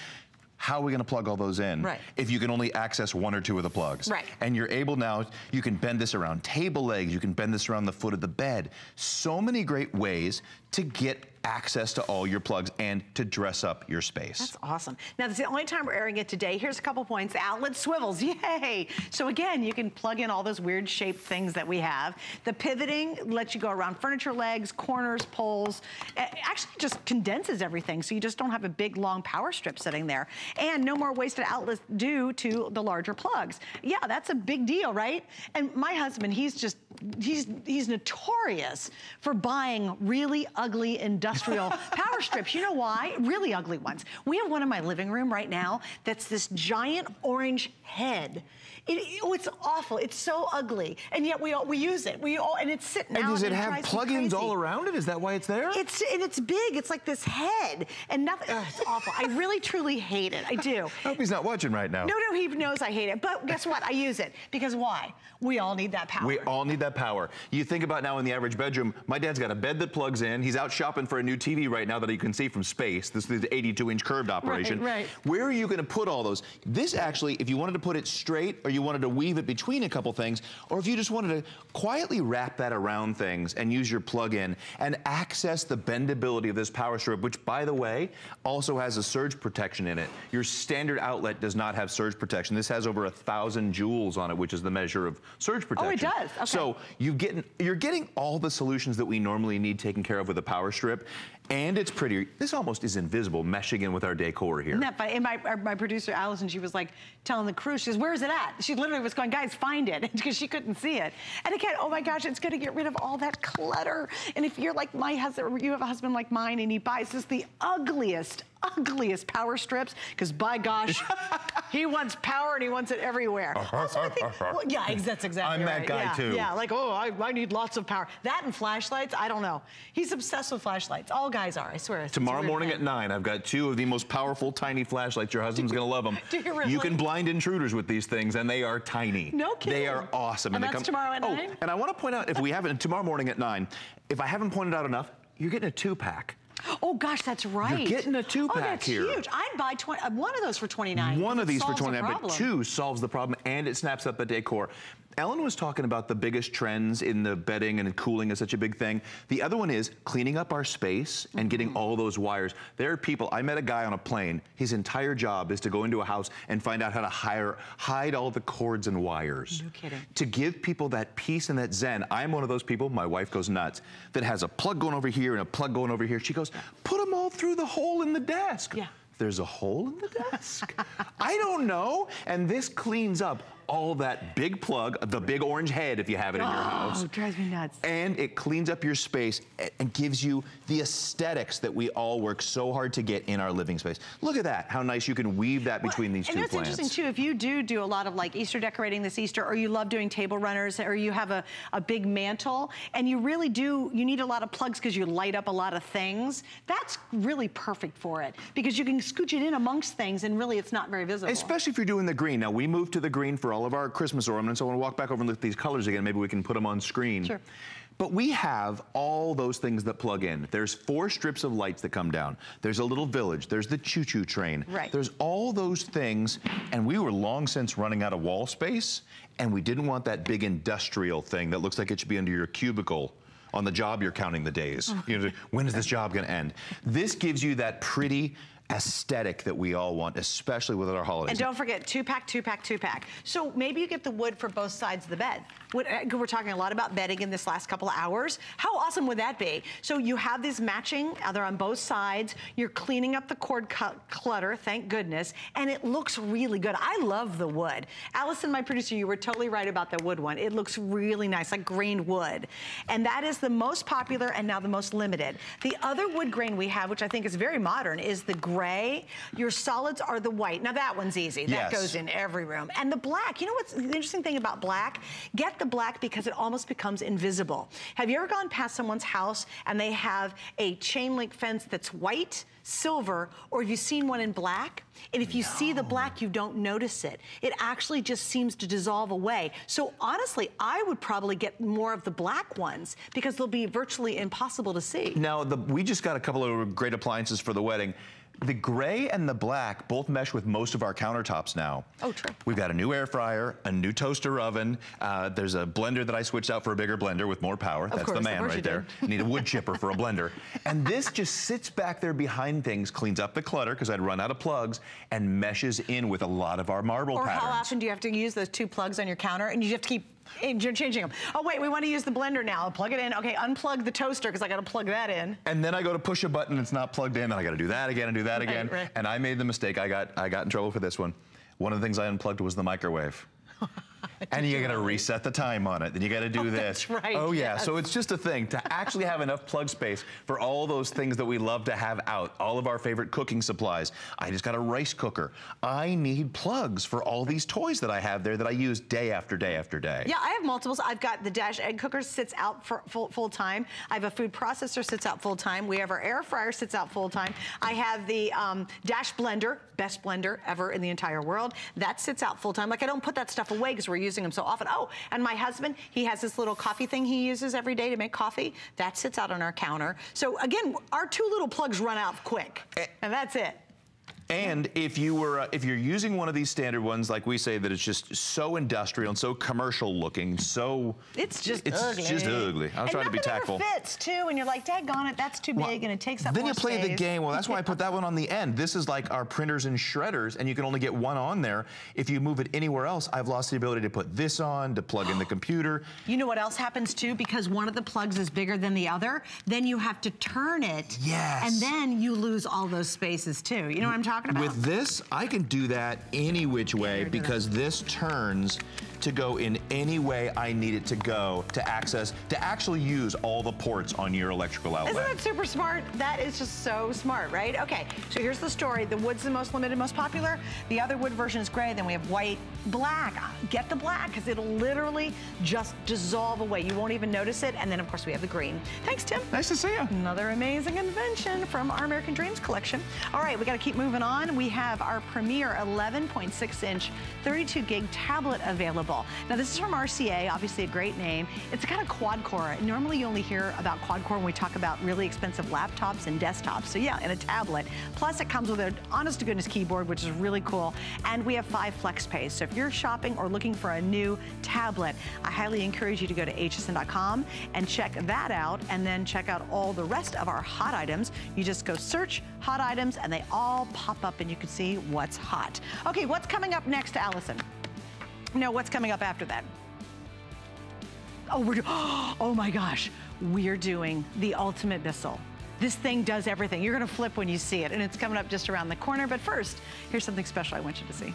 How are we gonna plug all those in right. if you can only access one or two of the plugs? Right. And you're able now, you can bend this around table legs, you can bend this around the foot of the bed. So many great ways to get access to all your plugs and to dress up your space. That's awesome. Now, this is the only time we're airing it today. Here's a couple points. Outlet swivels, yay! So again, you can plug in all those weird shaped things that we have. The pivoting lets you go around furniture legs, corners, poles. It actually just condenses everything, so you just don't have a big, long power strip sitting there. And no more wasted outlets due to the larger plugs. Yeah, that's a big deal, right? And my husband, he's just, he's, he's notorious for buying really ugly industrial power strips. You know why? Really ugly ones. We have one in my living room right now that's this giant orange head. It, oh, it's awful. It's so ugly, and yet we all, we use it. We all and it's sitting. And does it have plugins all around it? Is that why it's there? It's and it's big. It's like this head and nothing. Oh, it's awful. I really truly hate it. I do. I hope he's not watching right now. No, no, he knows I hate it. But guess what? I use it because why? We all need that power. We all need that power. You think about now in the average bedroom. My dad's got a bed that plugs in. He's out shopping for a new T V right now that you can see from space. This is the eighty-two inch curved operation. Right, right. Where are you going to put all those? This actually, if you wanted to put it straight, or you wanted to weave it between a couple things, or if you just wanted to quietly wrap that around things and use your plug-in and access the bendability of this power strip, which, by the way, also has a surge protection in it. Your standard outlet does not have surge protection. This has over a thousand joules on it, which is the measure of surge protection. Oh, it does. Okay. So you get, you're getting all the solutions that we normally need taken care of with a power strip. And it's prettier. This almost is invisible, meshing in with our decor here. That, and my, my producer, Allison, she was like telling the crew, she says, where is it at? She literally was going, guys, find it, because she couldn't see it. And again, oh my gosh, it's gonna get rid of all that clutter. And if you're like my husband, or you have a husband like mine, and he buys just the ugliest, ugliest power strips, because by gosh, he wants power and he wants it everywhere. Also, I think, well, yeah, that's exactly I'm right. I'm that guy yeah, too. Yeah, like, oh, I, I need lots of power. That and flashlights, I don't know. He's obsessed with flashlights. All guys are, I swear. Tomorrow morning thing. At nine, I've got two of the most powerful tiny flashlights. Your husband's gonna love them. Do you really? You can blind intruders with these things, and they are tiny. No kidding. They are awesome. And, and that's come, tomorrow at oh, nine? And I wanna point out, if we haven't, tomorrow morning at nine, if I haven't pointed out enough, you're getting a two-pack. Oh gosh, that's right. You're getting a two-pack oh, that's here. Huge. I'd buy twenty, one of those for twenty-nine. One of these for twenty-nine, but two solves the problem, and it snaps up the decor. Ellen was talking about the biggest trends in the bedding, and cooling is such a big thing. The other one is cleaning up our space and mm-hmm. getting all those wires. There are people, I met a guy on a plane, his entire job is to go into a house and find out how to hire, hide all the cords and wires. No kidding. To give people that peace and that zen. I'm one of those people, my wife goes nuts, that has a plug going over here and a plug going over here. She goes, put them all through the hole in the desk. Yeah. There's a hole in the desk? I don't know. And this cleans up all that big plug, the big orange head if you have it in oh, your house. Oh, drives me nuts. And it cleans up your space and gives you the aesthetics that we all work so hard to get in our living space. Look at that, how nice you can weave that between well, these two plants. And that's interesting too, if you do do a lot of like Easter decorating this Easter, or you love doing table runners, or you have a, a big mantle, and you really do, you need a lot of plugs because you light up a lot of things, that's really perfect for it because you can scooch it in amongst things and really it's not very visible. Especially if you're doing the green. Now we moved to the green for all of our Christmas ornaments. I want to walk back over and look at these colors again. Maybe we can put them on screen. Sure. But we have all those things that plug in. There's four strips of lights that come down. There's a little village. There's the choo-choo train. Right. There's all those things, and we were long since running out of wall space, and we didn't want that big industrial thing that looks like it should be under your cubicle. On the job, you're counting the days. You know, when is this job gonna end? This gives you that pretty aesthetic that we all want, especially with our holidays. And don't forget, two-pack, two-pack, two-pack. So maybe you get the wood for both sides of the bed. We're talking a lot about bedding in this last couple of hours. How awesome would that be? So you have this matching, they're on both sides, you're cleaning up the cord clutter, thank goodness, and it looks really good. I love the wood. Allison, my producer, you were totally right about that wood one. It looks really nice, like grained wood. And that is the most popular and now the most limited. The other wood grain we have, which I think is very modern, is the gray. Your solids are the white. Now that one's easy. That yes. goes in every room. And the black, you know what's the interesting thing about black? Get the black because it almost becomes invisible. Have you ever gone past someone's house and they have a chain link fence that's white, silver, or have you seen one in black? And if you no. see the black, you don't notice it. It actually just seems to dissolve away. So honestly, I would probably get more of the black ones because they'll be virtually impossible to see. Now, the, we just got a couple of great appliances for the wedding. The gray and the black both mesh with most of our countertops now. Oh, true. We've got a new air fryer, a new toaster oven. Uh, there's a blender that I switched out for a bigger blender with more power. Of That's course, the man right there. Need a wood chipper for a blender. And this just sits back there behind things, cleans up the clutter because I'd run out of plugs, and meshes in with a lot of our marble or patterns. Or how often do you have to use those two plugs on your counter and you have to keep And you're changing them. Oh wait, we want to use the blender now. I'll plug it in. Okay, unplug the toaster because I got to plug that in. And then I go to push a button, it's not plugged in, and I got to do that again and do that right, again. Right. And I made the mistake. I got I got in trouble for this one. One of the things I unplugged was the microwave. And you got to reset the time on it. Then you got to do oh, this. That's right. Oh yeah. Yes. So it's just a thing to actually have enough plug space for all those things that we love to have out. All of our favorite cooking supplies. I just got a rice cooker. I need plugs for all these toys that I have there that I use day after day after day. Yeah, I have multiples. I've got the Dash egg cooker sits out for full, full time. I have a food processor sits out full time. We have our air fryer sits out full time. I have the um, Dash blender, best blender ever in the entire world. That sits out full time. Like I don't put that stuff away because we're using them so often. Oh, and my husband, he has this little coffee thing he uses every day to make coffee. That sits out on our counter. So again, our two little plugs run out quick, and that's it. And if you were, uh, if you're using one of these standard ones, like we say, that it's just so industrial and so commercial looking, so it's just it's ugly. just ugly. I'm and trying to be tactful. Ever fits too, and you're like, daggone it, that's too well, big, and it takes up. Then more you play space. the game. Well, that's why I put that one on the end. This is like our printers and shredders, and you can only get one on there. If you move it anywhere else, I've lost the ability to put this on, to plug in the computer. You know what else happens too? Because one of the plugs is bigger than the other, then you have to turn it. Yes. And then you lose all those spaces too. You know what I'm talking about? About. With this, I can do that any which way because this turns to go in any way I need it to go to access, to actually use all the ports on your electrical outlet. Isn't that super smart? That is just so smart, right? Okay, so here's the story. The wood's the most limited, most popular. The other wood version is gray, then we have white, black. Get the black because it'll literally just dissolve away. You won't even notice it. And then, of course, we have the green. Thanks, Tim. Nice to see you. Another amazing invention from our American Dreams collection. All right, we got to keep moving on. On, we have our premier eleven point six inch thirty-two gig tablet available. Now this is from R C A, obviously a great name. It's got a quad core. Normally you only hear about quad core when we talk about really expensive laptops and desktops. So yeah, and a tablet. Plus it comes with an honest to goodness keyboard, which is really cool. And we have five FlexPays. So if you're shopping or looking for a new tablet, I highly encourage you to go to H S N dot com and check that out, and then check out all the rest of our hot items. You just go search hot items and they all pop up and you can see what's hot. Okay, what's coming up next, Allison? No, what's coming up after that? Oh, we're, oh my gosh, we're doing the ultimate Bissell. This thing does everything. You're gonna flip when you see it, and it's coming up just around the corner. But first, here's something special I want you to see.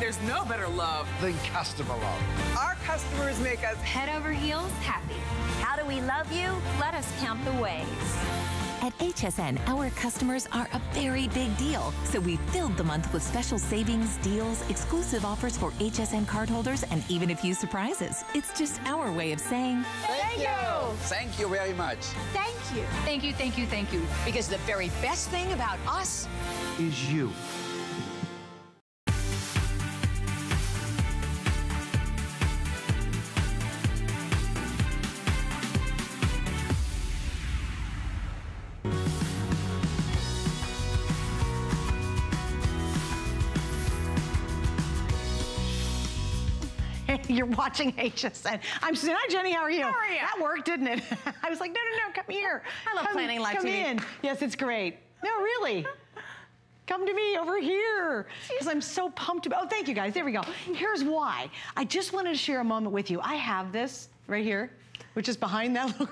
There's no better love than customer love. Our customers make us head over heels happy. How do we love you? Let us count the ways. At H S N, our customers are a very big deal, so we filled the month with special savings, deals, exclusive offers for H S N cardholders, and even a few surprises. It's just our way of saying thank you. Thank you very much. Thank you. Thank you, thank you, thank you. Because the very best thing about us is you. You're watching H S N. I'm saying, hi, Jeni, how are you? How are you? That worked, didn't it? I was like, no, no, no, come here. I love come, planning live come T V. Come in. Yes, it's great. No, really. Come to me over here, because I'm so pumped about, oh, thank you guys, there we go. Here's why. I just wanted to share a moment with you. I have this right here, which is behind that little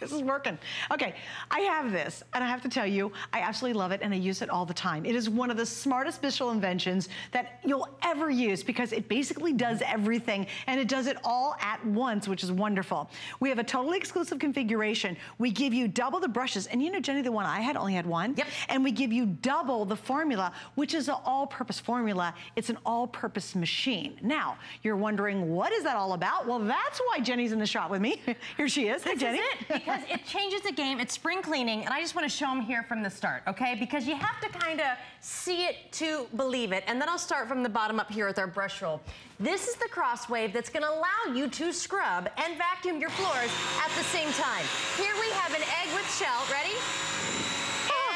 This is working. Okay, I have this, and I have to tell you, I absolutely love it, and I use it all the time. It is one of the smartest Bissell inventions that you'll ever use, because it basically does everything, and it does it all at once, which is wonderful. We have a totally exclusive configuration. We give you double the brushes, and you know, Jeni, the one I had only had one. Yep. And we give you double the formula, which is an all-purpose formula. It's an all-purpose machine. Now, you're wondering, what is that all about? Well, that's why Jeni's in the shop with me. Here she is. Hi, Jeni. It, because it changes the game. It's spring cleaning, and I just want to show them here from the start, okay? Because you have to kind of see it to believe it, and then I'll start from the bottom up here with our brush roll. This is the CrossWave that's going to allow you to scrub and vacuum your floors at the same time. Here we have an egg with shell. Ready?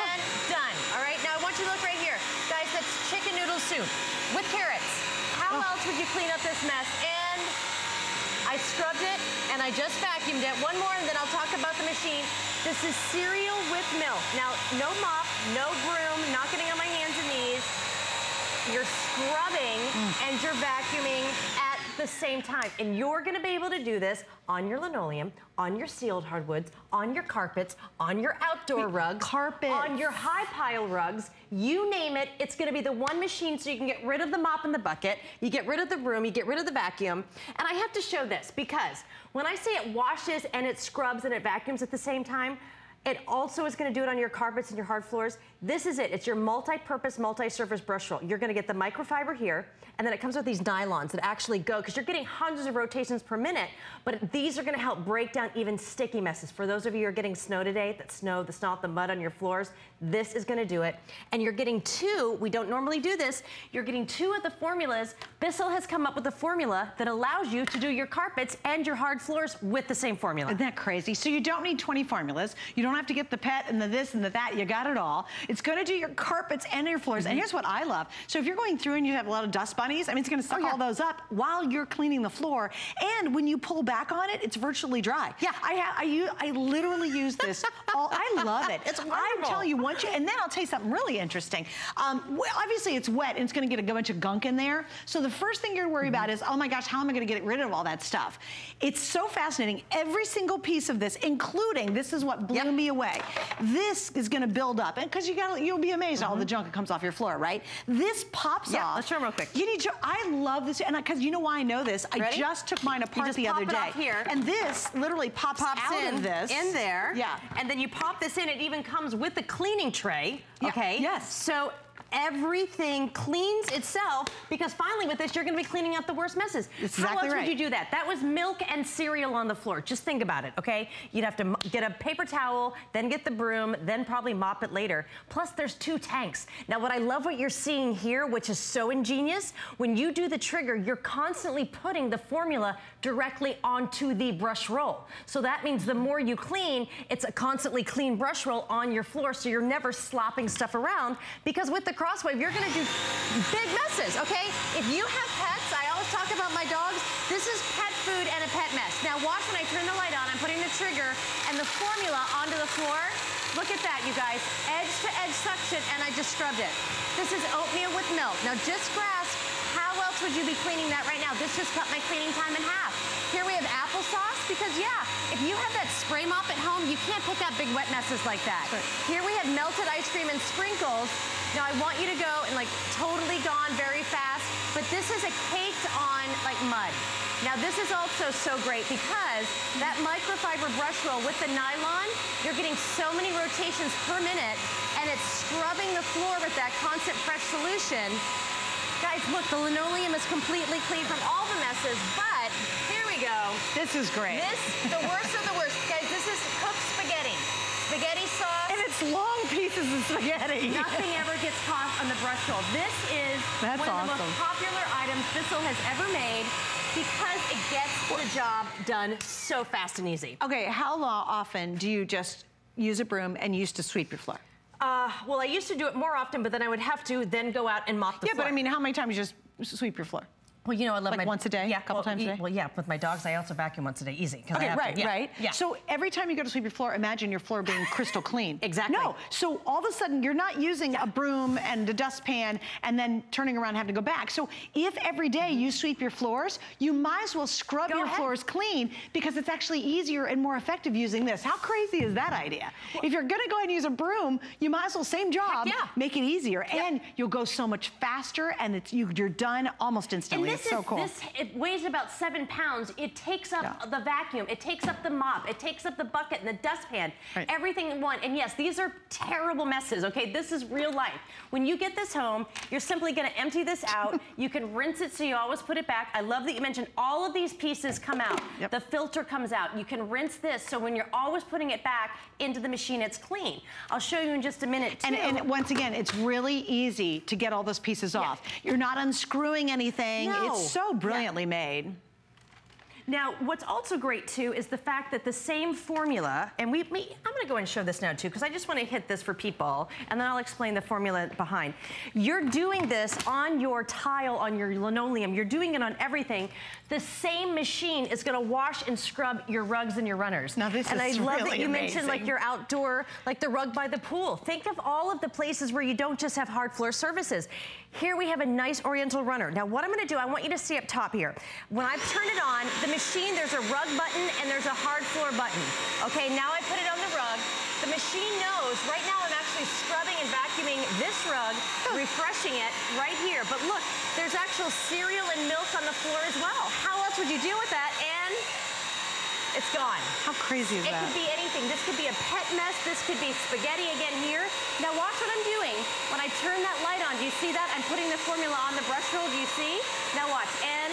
And done. All right, now I want you to look right here. Guys, that's chicken noodle soup with carrots. How else would you clean up this mess? And I scrubbed it, and I just vacuumed it. One more, and then I'll talk about the machine. This is cereal with milk. Now, no mop, no broom, not getting on my hands and knees. You're scrubbing mm. and you're vacuuming at the same time. And you're gonna be able to do this on your linoleum, on your sealed hardwoods, on your carpets, on your outdoor Wait, rugs, carpets. on your high pile rugs, you name it, it's gonna be the one machine, so you can get rid of the mop and the bucket, you get rid of the broom, you get rid of the vacuum. And I have to show this, because when I say it washes and it scrubs and it vacuums at the same time, it also is gonna do it on your carpets and your hard floors. This is it, it's your multi-purpose, multi-surface brush roll. You're gonna get the microfiber here, and then it comes with these nylons that actually go, because you're getting hundreds of rotations per minute, but these are gonna help break down even sticky messes. For those of you who are getting snow today, that snow, the snot, the mud on your floors, this is gonna do it. And you're getting two, we don't normally do this, you're getting two of the formulas. Bissell has come up with a formula that allows you to do your carpets and your hard floors with the same formula. Isn't that crazy? So you don't need twenty formulas, you don't don't have to get the pet and the this and the that. You got it all. It's going to do your carpets and your floors. Mm-hmm. And here's what I love. So if you're going through and you have a lot of dust bunnies, I mean, it's going to suck oh, yeah. all those up while you're cleaning the floor. And when you pull back on it, it's virtually dry. Yeah. I have. I, I literally use this. all, I love it. It's wonderful. I tell you once you, and then I'll tell you something really interesting. Um, obviously, it's wet and it's going to get a bunch of gunk in there. So the first thing you're worried mm-hmm. about is, oh my gosh, how am I going to get rid of all that stuff? It's so fascinating. Every single piece of this, including this, is what blew yep. me away. This is going to build up, and because you got, you'll be amazed mm-hmm. at all the junk that comes off your floor, right? This pops yeah, off. Let's turn real quick. You need to. I love this, and because you know why I know this. Ready? I just took mine apart the other day. Off here, and this literally pops, pops out in, of this in there. Yeah, and then you pop this in. It even comes with the cleaning tray. Yeah. Okay. Yes. So. Everything cleans itself, because finally with this, you're going to be cleaning up the worst messes. Exactly How else right. would you do that? That was milk and cereal on the floor. Just think about it, okay? You'd have to get a paper towel, then get the broom, then probably mop it later. Plus, there's two tanks. Now, what I love what you're seeing here, which is so ingenious, when you do the trigger, you're constantly putting the formula directly onto the brush roll. So that means the more you clean, it's a constantly clean brush roll on your floor, so you're never slopping stuff around, because with the CrossWave, you're gonna do big messes, okay? If you have pets, I always talk about my dogs, this is pet food and a pet mess. Now watch when I turn the light on, I'm putting the trigger and the formula onto the floor. Look at that, you guys. Edge to edge suction, and I just scrubbed it. This is oatmeal with milk. Now just grasp, how else would you be cleaning that right now? This just cut my cleaning time in half. Here we have applesauce, because yeah, if you have that spray mop at home, you can't pick up big wet messes like that. Sure. Here we have melted ice cream and sprinkles. Now I want you to go and like totally gone very fast, but this is a caked on like mud. Now this is also so great because that microfiber brush roll with the nylon, you're getting so many rotations per minute, and it's scrubbing the floor with that constant fresh solution. Guys, look, the linoleum is completely clean from all the messes, but here we go. This is great. This, the worst of the worst. Guys, this is cooked spaghetti. Spaghetti sauce. And it's long pieces of spaghetti. Nothing ever gets caught on the brush roll. This is That's one awesome. Of the most popular items Bissell has ever made, because it gets the job done so fast and easy. Okay, how often do you just use a broom and used to sweep your floor? Uh, well, I used to do it more often, but then I would have to then go out and mop the yeah, floor. Yeah, but I mean, how many times you just sweep your floor? Well, you know, I love like my... Like once a day? Yeah, a couple well, times a day? Well, yeah, with my dogs, I also vacuum once a day, easy. Okay, I have right, to, yeah, right. Yeah. So every time you go to sweep your floor, imagine your floor being crystal clean. Exactly. No, so all of a sudden, you're not using yeah. a broom and a dustpan and then turning around and having to go back. So if every day mm-hmm. you sweep your floors, you might as well scrub go your ahead. Floors clean, because it's actually easier and more effective using this. How crazy is that idea? Well, if you're going to go and use a broom, you might as well, same job, yeah. make it easier. Yep. And you'll go so much faster, and it's, you, you're done almost instantly. This, so cool. this it weighs about seven pounds. It takes up yeah. the vacuum. It takes up the mop. It takes up the bucket and the dustpan. Right. Everything in one. And yes, these are terrible messes, okay? This is real life. When you get this home, you're simply going to empty this out. You can rinse it so you always put it back. I love that you mentioned all of these pieces come out. Yep. The filter comes out. You can rinse this so when you're always putting it back into the machine, it's clean. I'll show you in just a minute, too. And, and once again, it's really easy to get all those pieces yeah. off. You're not unscrewing anything. No. It's so brilliantly yeah. made. Now, what's also great, too, is the fact that the same formula, and we, we I'm going to go and show this now, too, because I just want to hit this for people, and then I'll explain the formula behind. You're doing this on your tile, on your linoleum. You're doing it on everything. The same machine is going to wash and scrub your rugs and your runners. Now, this and is really And I love really that you amazing. Mentioned, like, your outdoor, like the rug by the pool. Think of all of the places where you don't just have hard floor surfaces. Here we have a nice oriental runner. Now, what I'm going to do, I want you to see up top here. When I turn it on, the machine, there's a rug button and there's a hard floor button. Okay, now I put it on the rug. The machine knows right now I'm actually scrubbing and vacuuming this rug, refreshing it right here. But look, there's actual cereal and milk on the floor as well. How else would you deal with that? And it's gone. How crazy is that? It could be anything. This could be a pet mess. This could be spaghetti again here. Now watch what I'm doing. When I turn that light on, do you see that? I'm putting the formula on the brush roll. Do you see? Now watch. And...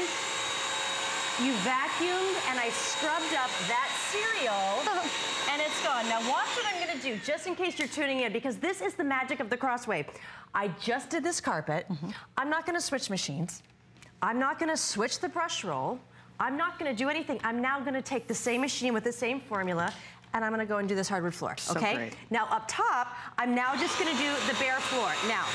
you vacuumed and I scrubbed up that cereal and it's gone. Now watch what I'm gonna do, just in case you're tuning in, because this is the magic of the CrossWave. I just did this carpet. Mm-hmm. I'm not gonna switch machines. I'm not gonna switch the brush roll. I'm not gonna do anything. I'm now gonna take the same machine with the same formula and I'm gonna go and do this hardwood floor, so okay? Great. Now up top, I'm now just gonna do the bare floor. Now,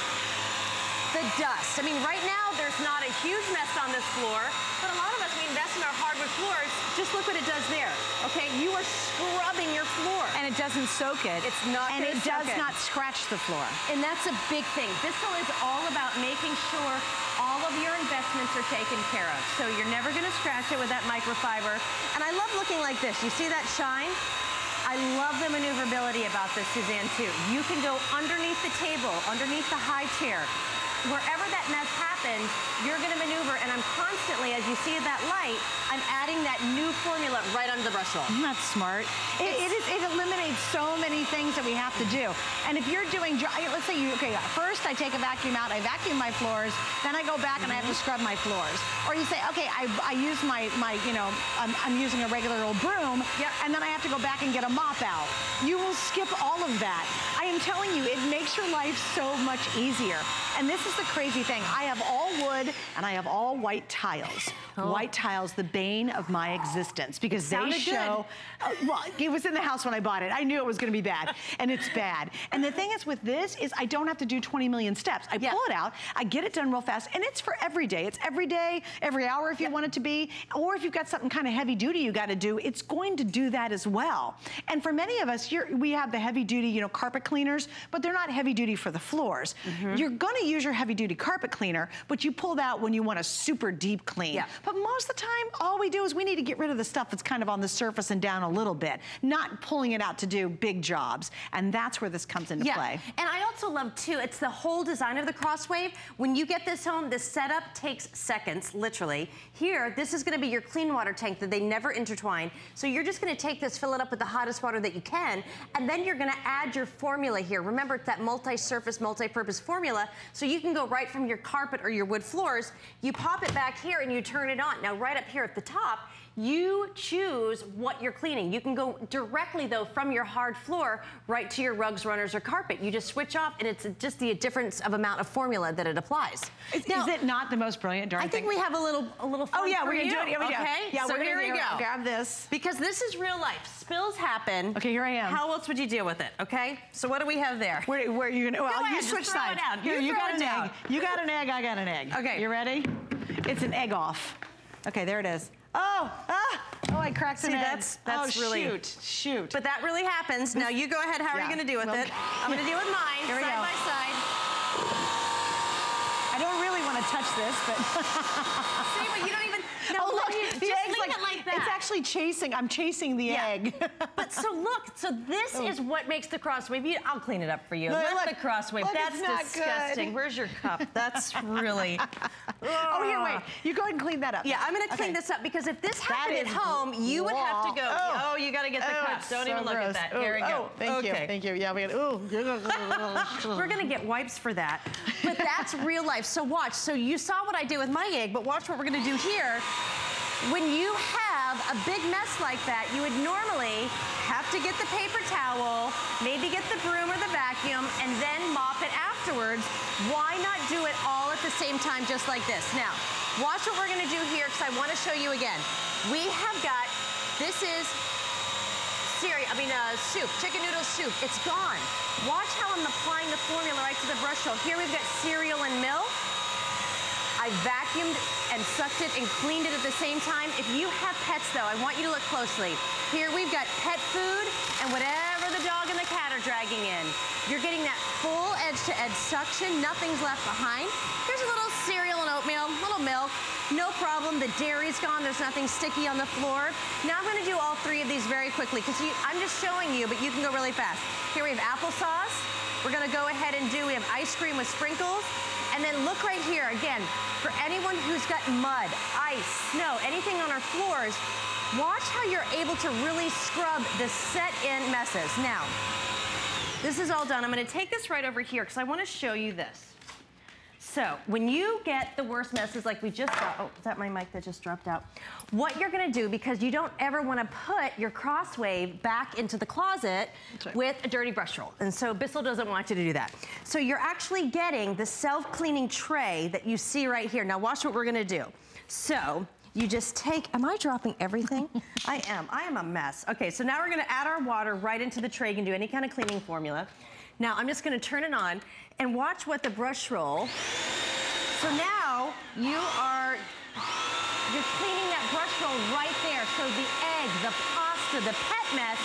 the dust. I mean, right now, there's not a huge mess on this floor, but a lot of us, we invest in our hardwood floors. Just look what it does there, okay? You are scrubbing your floor. And it doesn't soak it. It's not And it does not scratch the floor. And that's a big thing. Bissell is all about making sure all of your investments are taken care of. So you're never gonna scratch it with that microfiber. And I love looking like this. You see that shine? I love the maneuverability about this, Suzanne, too. You can go underneath the table, underneath the high chair. Wherever that mess happens, you're gonna maneuver, and I'm constantly, as you see that light, I'm adding that new formula right under the brush roll. Isn't that smart? It, it, is, it eliminates so many things that we have to do. And if you're doing, let's say you, okay, first I take a vacuum out, I vacuum my floors, then I go back mm-hmm. and I have to scrub my floors. Or you say, okay, I, I use my, my, you know, I'm, I'm using a regular old broom, yep. and then I have to go back and get a mop out. You will skip all of that. I am telling you, it makes your life so much easier. And this is This is the crazy thing. I have all wood and I have all white tiles. Oh. White tiles, the bane of my existence, because Sounded they show, uh, well, it was in the house when I bought it. I knew it was gonna be bad, and it's bad. And the thing is with this is I don't have to do twenty million steps. I yeah. pull it out, I get it done real fast, and it's for every day. It's every day, every hour if you yeah. want it to be, or if you've got something kind of heavy duty you gotta do, it's going to do that as well. And for many of us, you're, we have the heavy duty, you know, carpet cleaners, but they're not heavy duty for the floors. Mm-hmm. You're gonna use your heavy duty carpet cleaner, but you pull that when you want a super deep clean. Yeah. But most of the time, all we do is we need to get rid of the stuff that's kind of on the surface and down a little bit, not pulling it out to do big jobs. And that's where this comes into yeah. play. And I also love too, it's the whole design of the CrossWave. When you get this home, the setup takes seconds, literally. Here, this is gonna be your clean water tank that they never intertwine. So you're just gonna take this, fill it up with the hottest water that you can, and then you're gonna add your formula here. Remember, it's that multi-surface, multi-purpose formula, so you can go right from your carpet or your wood floors, you pop it back here and you turn it on. Now right up here at the top, you choose what you're cleaning. You can go directly though from your hard floor right to your rugs, runners, or carpet. You just switch off and it's just the difference of amount of formula that it applies. Is, now, is it not the most brilliant darn thing? I think thing? we have a little a little fun. Oh yeah, for we're gonna you. do it. Yeah, we okay, do. yeah so we're here gonna we go. Grab this. Because this is real life. Spills happen. Okay, here I am. How else would you deal with it? Okay? So what do we have there? Where where are you gonna well go you ahead, switch sides. Here, you, you got an egg. You got an egg, I got an egg. Okay. You ready? It's an egg off. Okay, there it is. Oh, ah, oh, I cracked an egg. See, that's, that's oh, really, shoot, shoot. But that really happens. Now you go ahead, how yeah. are you gonna deal with okay. it? I'm gonna deal with mine, Here we side go. by side. I don't really wanna touch this, but. See, but you don't even, no, oh, look, you, the egg's like, it like that. It's actually chasing, I'm chasing the yeah. egg. But so look, so this oh. is what makes the CrossWave, I'll clean it up for you. No, Not look, the CrossWave, look, that's disgusting. Good. Where's your cup? That's really. Oh, here, wait. You go ahead and clean that up. Yeah, I'm going to clean okay. this up because if this happened at home, you would have to go, oh, oh you got to get the oh, cups. Don't so even look gross. at that. Ooh, here we go. Oh, thank okay. you. Thank you. Yeah, we got, ooh. We're going to get wipes for that. But that's real life. So watch. So you saw what I did with my egg, but watch what we're going to do here. When you have a big mess like that, you would normally have to get the paper towel, maybe get the broom or the vacuum, and then mop it afterwards. Why not do it all at the same time just like this? Now, watch what we're gonna do here because I wanna show you again. We have got, this is cereal, I mean uh, soup, chicken noodle soup, it's gone. Watch how I'm applying the formula right to the brush roll. Here we've got cereal and milk. I vacuumed and sucked it and cleaned it at the same time. If you have pets though, I want you to look closely. Here we've got pet food and whatever the dog and the cat are dragging in. You're getting that full edge-to-edge suction, nothing's left behind. Here's a little cereal and oatmeal, a little milk, no problem, the dairy's gone, there's nothing sticky on the floor. Now I'm gonna do all three of these very quickly because I'm just showing you, but you can go really fast. Here we have applesauce. We're gonna go ahead and do, we have ice cream with sprinkles. And then look right here, again, for anyone who's got mud, ice, snow, anything on our floors, watch how you're able to really scrub the set-in messes. Now, this is all done. I'm gonna take this right over here because I wanna show you this. So, when you get the worst messes like we just got, oh, is that my mic that just dropped out? What you're gonna do, because you don't ever wanna put your CrossWave back into the closet right. with a dirty brush roll. And so Bissell doesn't want you to do that. So you're actually getting the self-cleaning tray that you see right here. Now watch what we're gonna do. So, You just take, am I dropping everything? I am, I am a mess. Okay, so now we're gonna add our water right into the tray. You can do any kind of cleaning formula. Now I'm just gonna turn it on and watch what the brush roll. So now you are, you're cleaning that brush roll right there. So the egg, the pasta, the pet mess,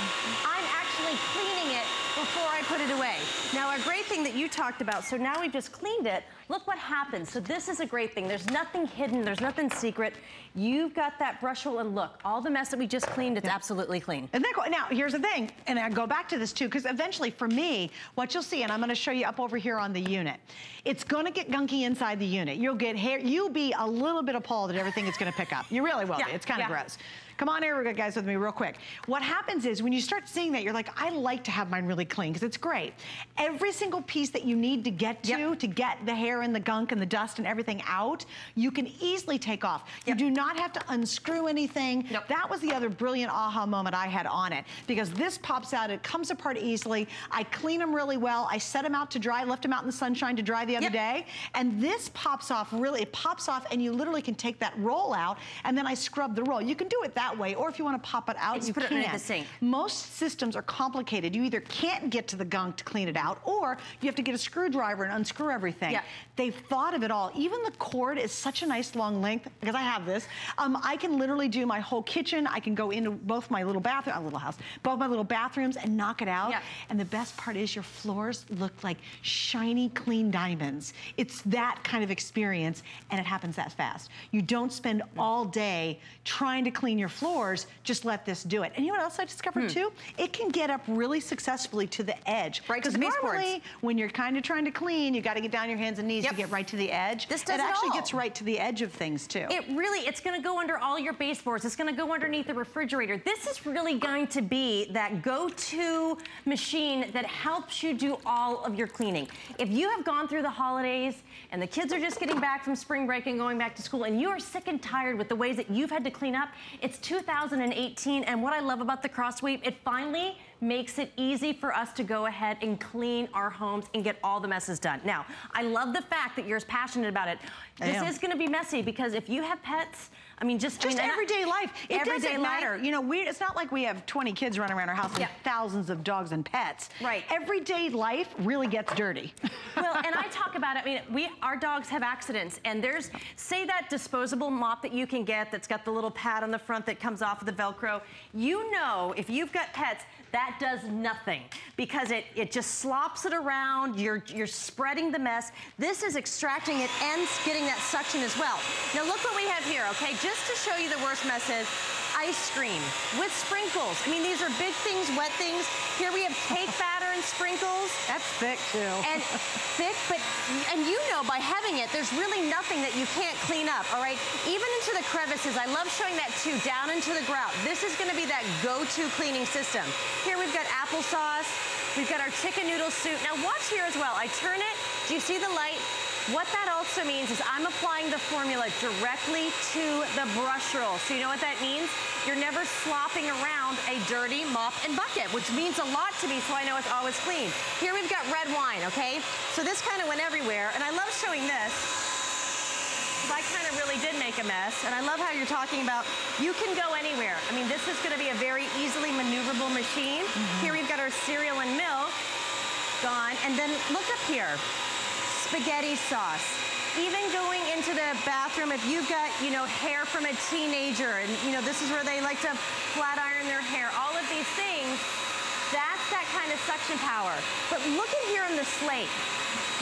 I'm actually cleaning it before I put it away. Now a great thing that you talked about, so now we've just cleaned it, look what happens. So this is a great thing. There's nothing hidden, there's nothing secret. You've got that brush roll and look, all the mess that we just cleaned, it's yeah. absolutely clean. And then, now, here's the thing, and I go back to this too, because eventually for me, what you'll see, and I'm gonna show you up over here on the unit, it's gonna get gunky inside the unit. You'll get hair, you'll be a little bit appalled at everything it's gonna pick up. You really will yeah. be, it's kind of yeah. gross. Come on here, guys, with me real quick. What happens is when you start seeing that, you're like, I like to have mine really clean, because it's great. Every single piece that you need to get to, yep. to get the hair and the gunk and the dust and everything out, you can easily take off. Yep. You do not have to unscrew anything. Nope. That was the other brilliant aha moment I had on it, because this pops out, it comes apart easily. I clean them really well. I set them out to dry, left them out in the sunshine to dry the other yep. day, and this pops off really, it pops off and you literally can take that roll out and then I scrub the roll. You can do it that way, or if you want to pop it out, it's you put can. It underneath the sink. Most systems are complicated. You either can't get to the gunk to clean it out, or you have to get a screwdriver and unscrew everything. Yep. They've thought of it all. Even the cord is such a nice long length, because I have this. Um, I can literally do my whole kitchen. I can go into both my little bathroom, a little house, both my little bathrooms and knock it out. Yeah. And the best part is your floors look like shiny, clean diamonds. It's that kind of experience, and it happens that fast. You don't spend all day trying to clean your floors. Just let this do it. And you know what else I discovered hmm. too? It can get up really successfully to the edge. Right to the baseboards. Because normally, when you're kind of trying to clean, you got to get down your hands and knees yep. to get right to the edge. This does it, it actually all. Gets right to the edge of things too. It really, it's gonna go under all your baseboards. It's gonna go underneath the refrigerator. This is really going to be that go-to machine that helps you do all of your cleaning. If you have gone through the holidays and the kids are just getting back from spring break and going back to school and you are sick and tired with the ways that you've had to clean up, it's two thousand eighteen, and what I love about the CrossWave, it finally makes it easy for us to go ahead and clean our homes and get all the messes done. Now, I love the fact that you're as passionate about it. This is gonna be messy, because if you have pets, I mean, just, just I mean, everyday life. It everyday doesn't matter. Life. You know, we, it's not like we have twenty kids running around our house yeah. and thousands of dogs and pets. Right. Everyday life really gets dirty. Well, and I talk about it. I mean, we our dogs have accidents, and there's, say that disposable mop that you can get that's got the little pad on the front that comes off of the Velcro. You know, if you've got pets, that does nothing, because it, it just slops it around. You're, you're spreading the mess. This is extracting it and getting that suction as well. Now look what we have here, okay? Just to show you the worst mess is ice cream with sprinkles. I mean, these are big things, wet things. Here we have cake batter and sprinkles. That's thick too. And thick, but, and you know by having it, there's really nothing that you can't clean up, all right? Even into the crevices, I love showing that too, down into the grout. This is gonna be that go-to cleaning system. Here we've got applesauce. We've got our chicken noodle soup. Now watch here as well. I turn it, do you see the light? What that also means is I'm applying the formula directly to the brush roll. So you know what that means? You're never slopping around a dirty mop and bucket, which means a lot to me, so I know it's always clean. Here we've got red wine, okay? So this kind of went everywhere, and I love showing this, because I kind of really did make a mess, and I love how you're talking about you can go anywhere. I mean, this is gonna be a very easily maneuverable machine. Mm-hmm. Here we've got our cereal and milk, gone, and then look up here. Spaghetti sauce. Even going into the bathroom, if you've got, you know, hair from a teenager, and, you know, this is where they like to flat iron their hair, all of these things, that's that kind of suction power. But look at here on the slate,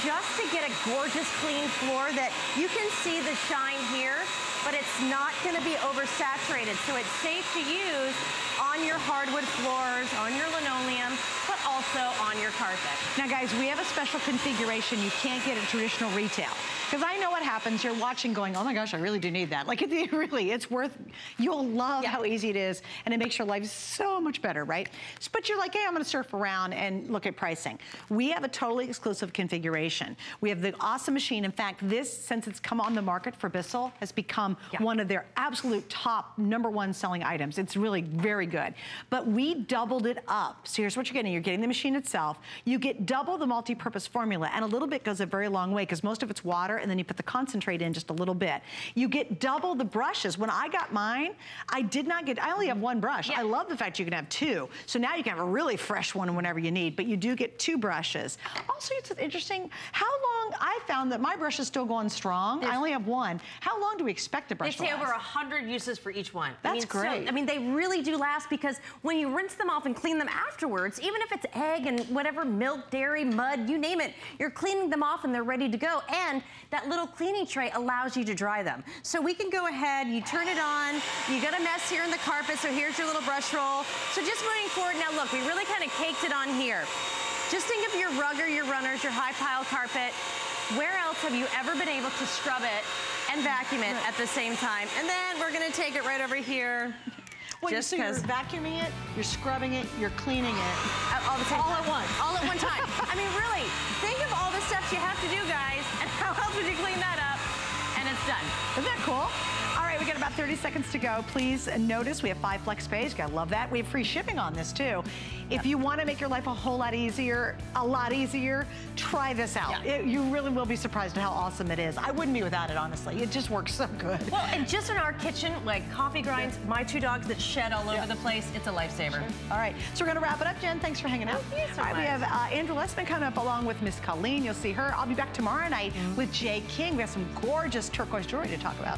just to get a gorgeous clean floor that you can see the shine here, but it's not gonna be oversaturated, so it's safe to use on your hardwood floors, on your linoleum, but also on your carpet. Now guys, we have a special configuration you can't get at traditional retail. Because I know what happens, you're watching going, oh my gosh, I really do need that. Like, it really, it's worth, you'll love yeah. how easy it is, and it makes your life so much better, right? But you're like, hey, I'm gonna surf around and look at pricing. We have a totally exclusive configuration. We have the awesome machine. In fact, this, since it's come on the market for Bissell, has become yeah. one of their absolute top number one selling items. It's really very good. But we doubled it up. So here's what you're getting. You're getting the machine itself. You get double the multi-purpose formula, and a little bit goes a very long way because most of it's water, and then you put the concentrate in just a little bit. You get double the brushes. When I got mine, I did not get, I only have one brush. Yeah. I love the fact you can have two. So now you can have a really fresh one whenever you need, but you do get two brushes. Also, it's interesting how long I found that my brush is still going strong. There's, I only have one. How long do we expect a brush to last? They say over one hundred uses for each one. That's I mean, great. So, I mean, they really do last because when you rinse them off and clean them afterwards, even if it's egg and whatever, milk, dairy, mud, you name it, you're cleaning them off and they're ready to go. And that little cleaning tray allows you to dry them. So we can go ahead, you turn it on, you got a mess here in the carpet, so here's your little brush roll. So just moving forward, now look, we really kind of caked it on here. Just think of your rug or your runners, your high pile carpet. Where else have you ever been able to scrub it and vacuum it at the same time? And then we're gonna take it right over here. Well, just so you're vacuuming it, you're scrubbing it, you're cleaning it. At all the time. All at once. All at one time. I mean, really, think of all the steps you have to do, guys, and how else would you clean that up? And it's done. Isn't that cool? All right, we got about thirty seconds to go. Please notice we have five FlexPays. Gotta love that. We have free shipping on this, too. If you want to make your life a whole lot easier, a lot easier, try this out. Yeah. It, you really will be surprised at how awesome it is. I wouldn't be without it, honestly. It just works so good. Well, and just in our kitchen, like coffee grinds, yeah. my two dogs that shed all yeah. over the place, it's a lifesaver. Sure. All right, so we're going to wrap it up, Jen. Thanks for hanging out. Thank you so all right, much. We have uh, Andrew Lesman coming up along with Miss Colleen. You'll see her. I'll be back tomorrow night mm-hmm. with Jay King. We have some gorgeous turquoise jewelry to talk about.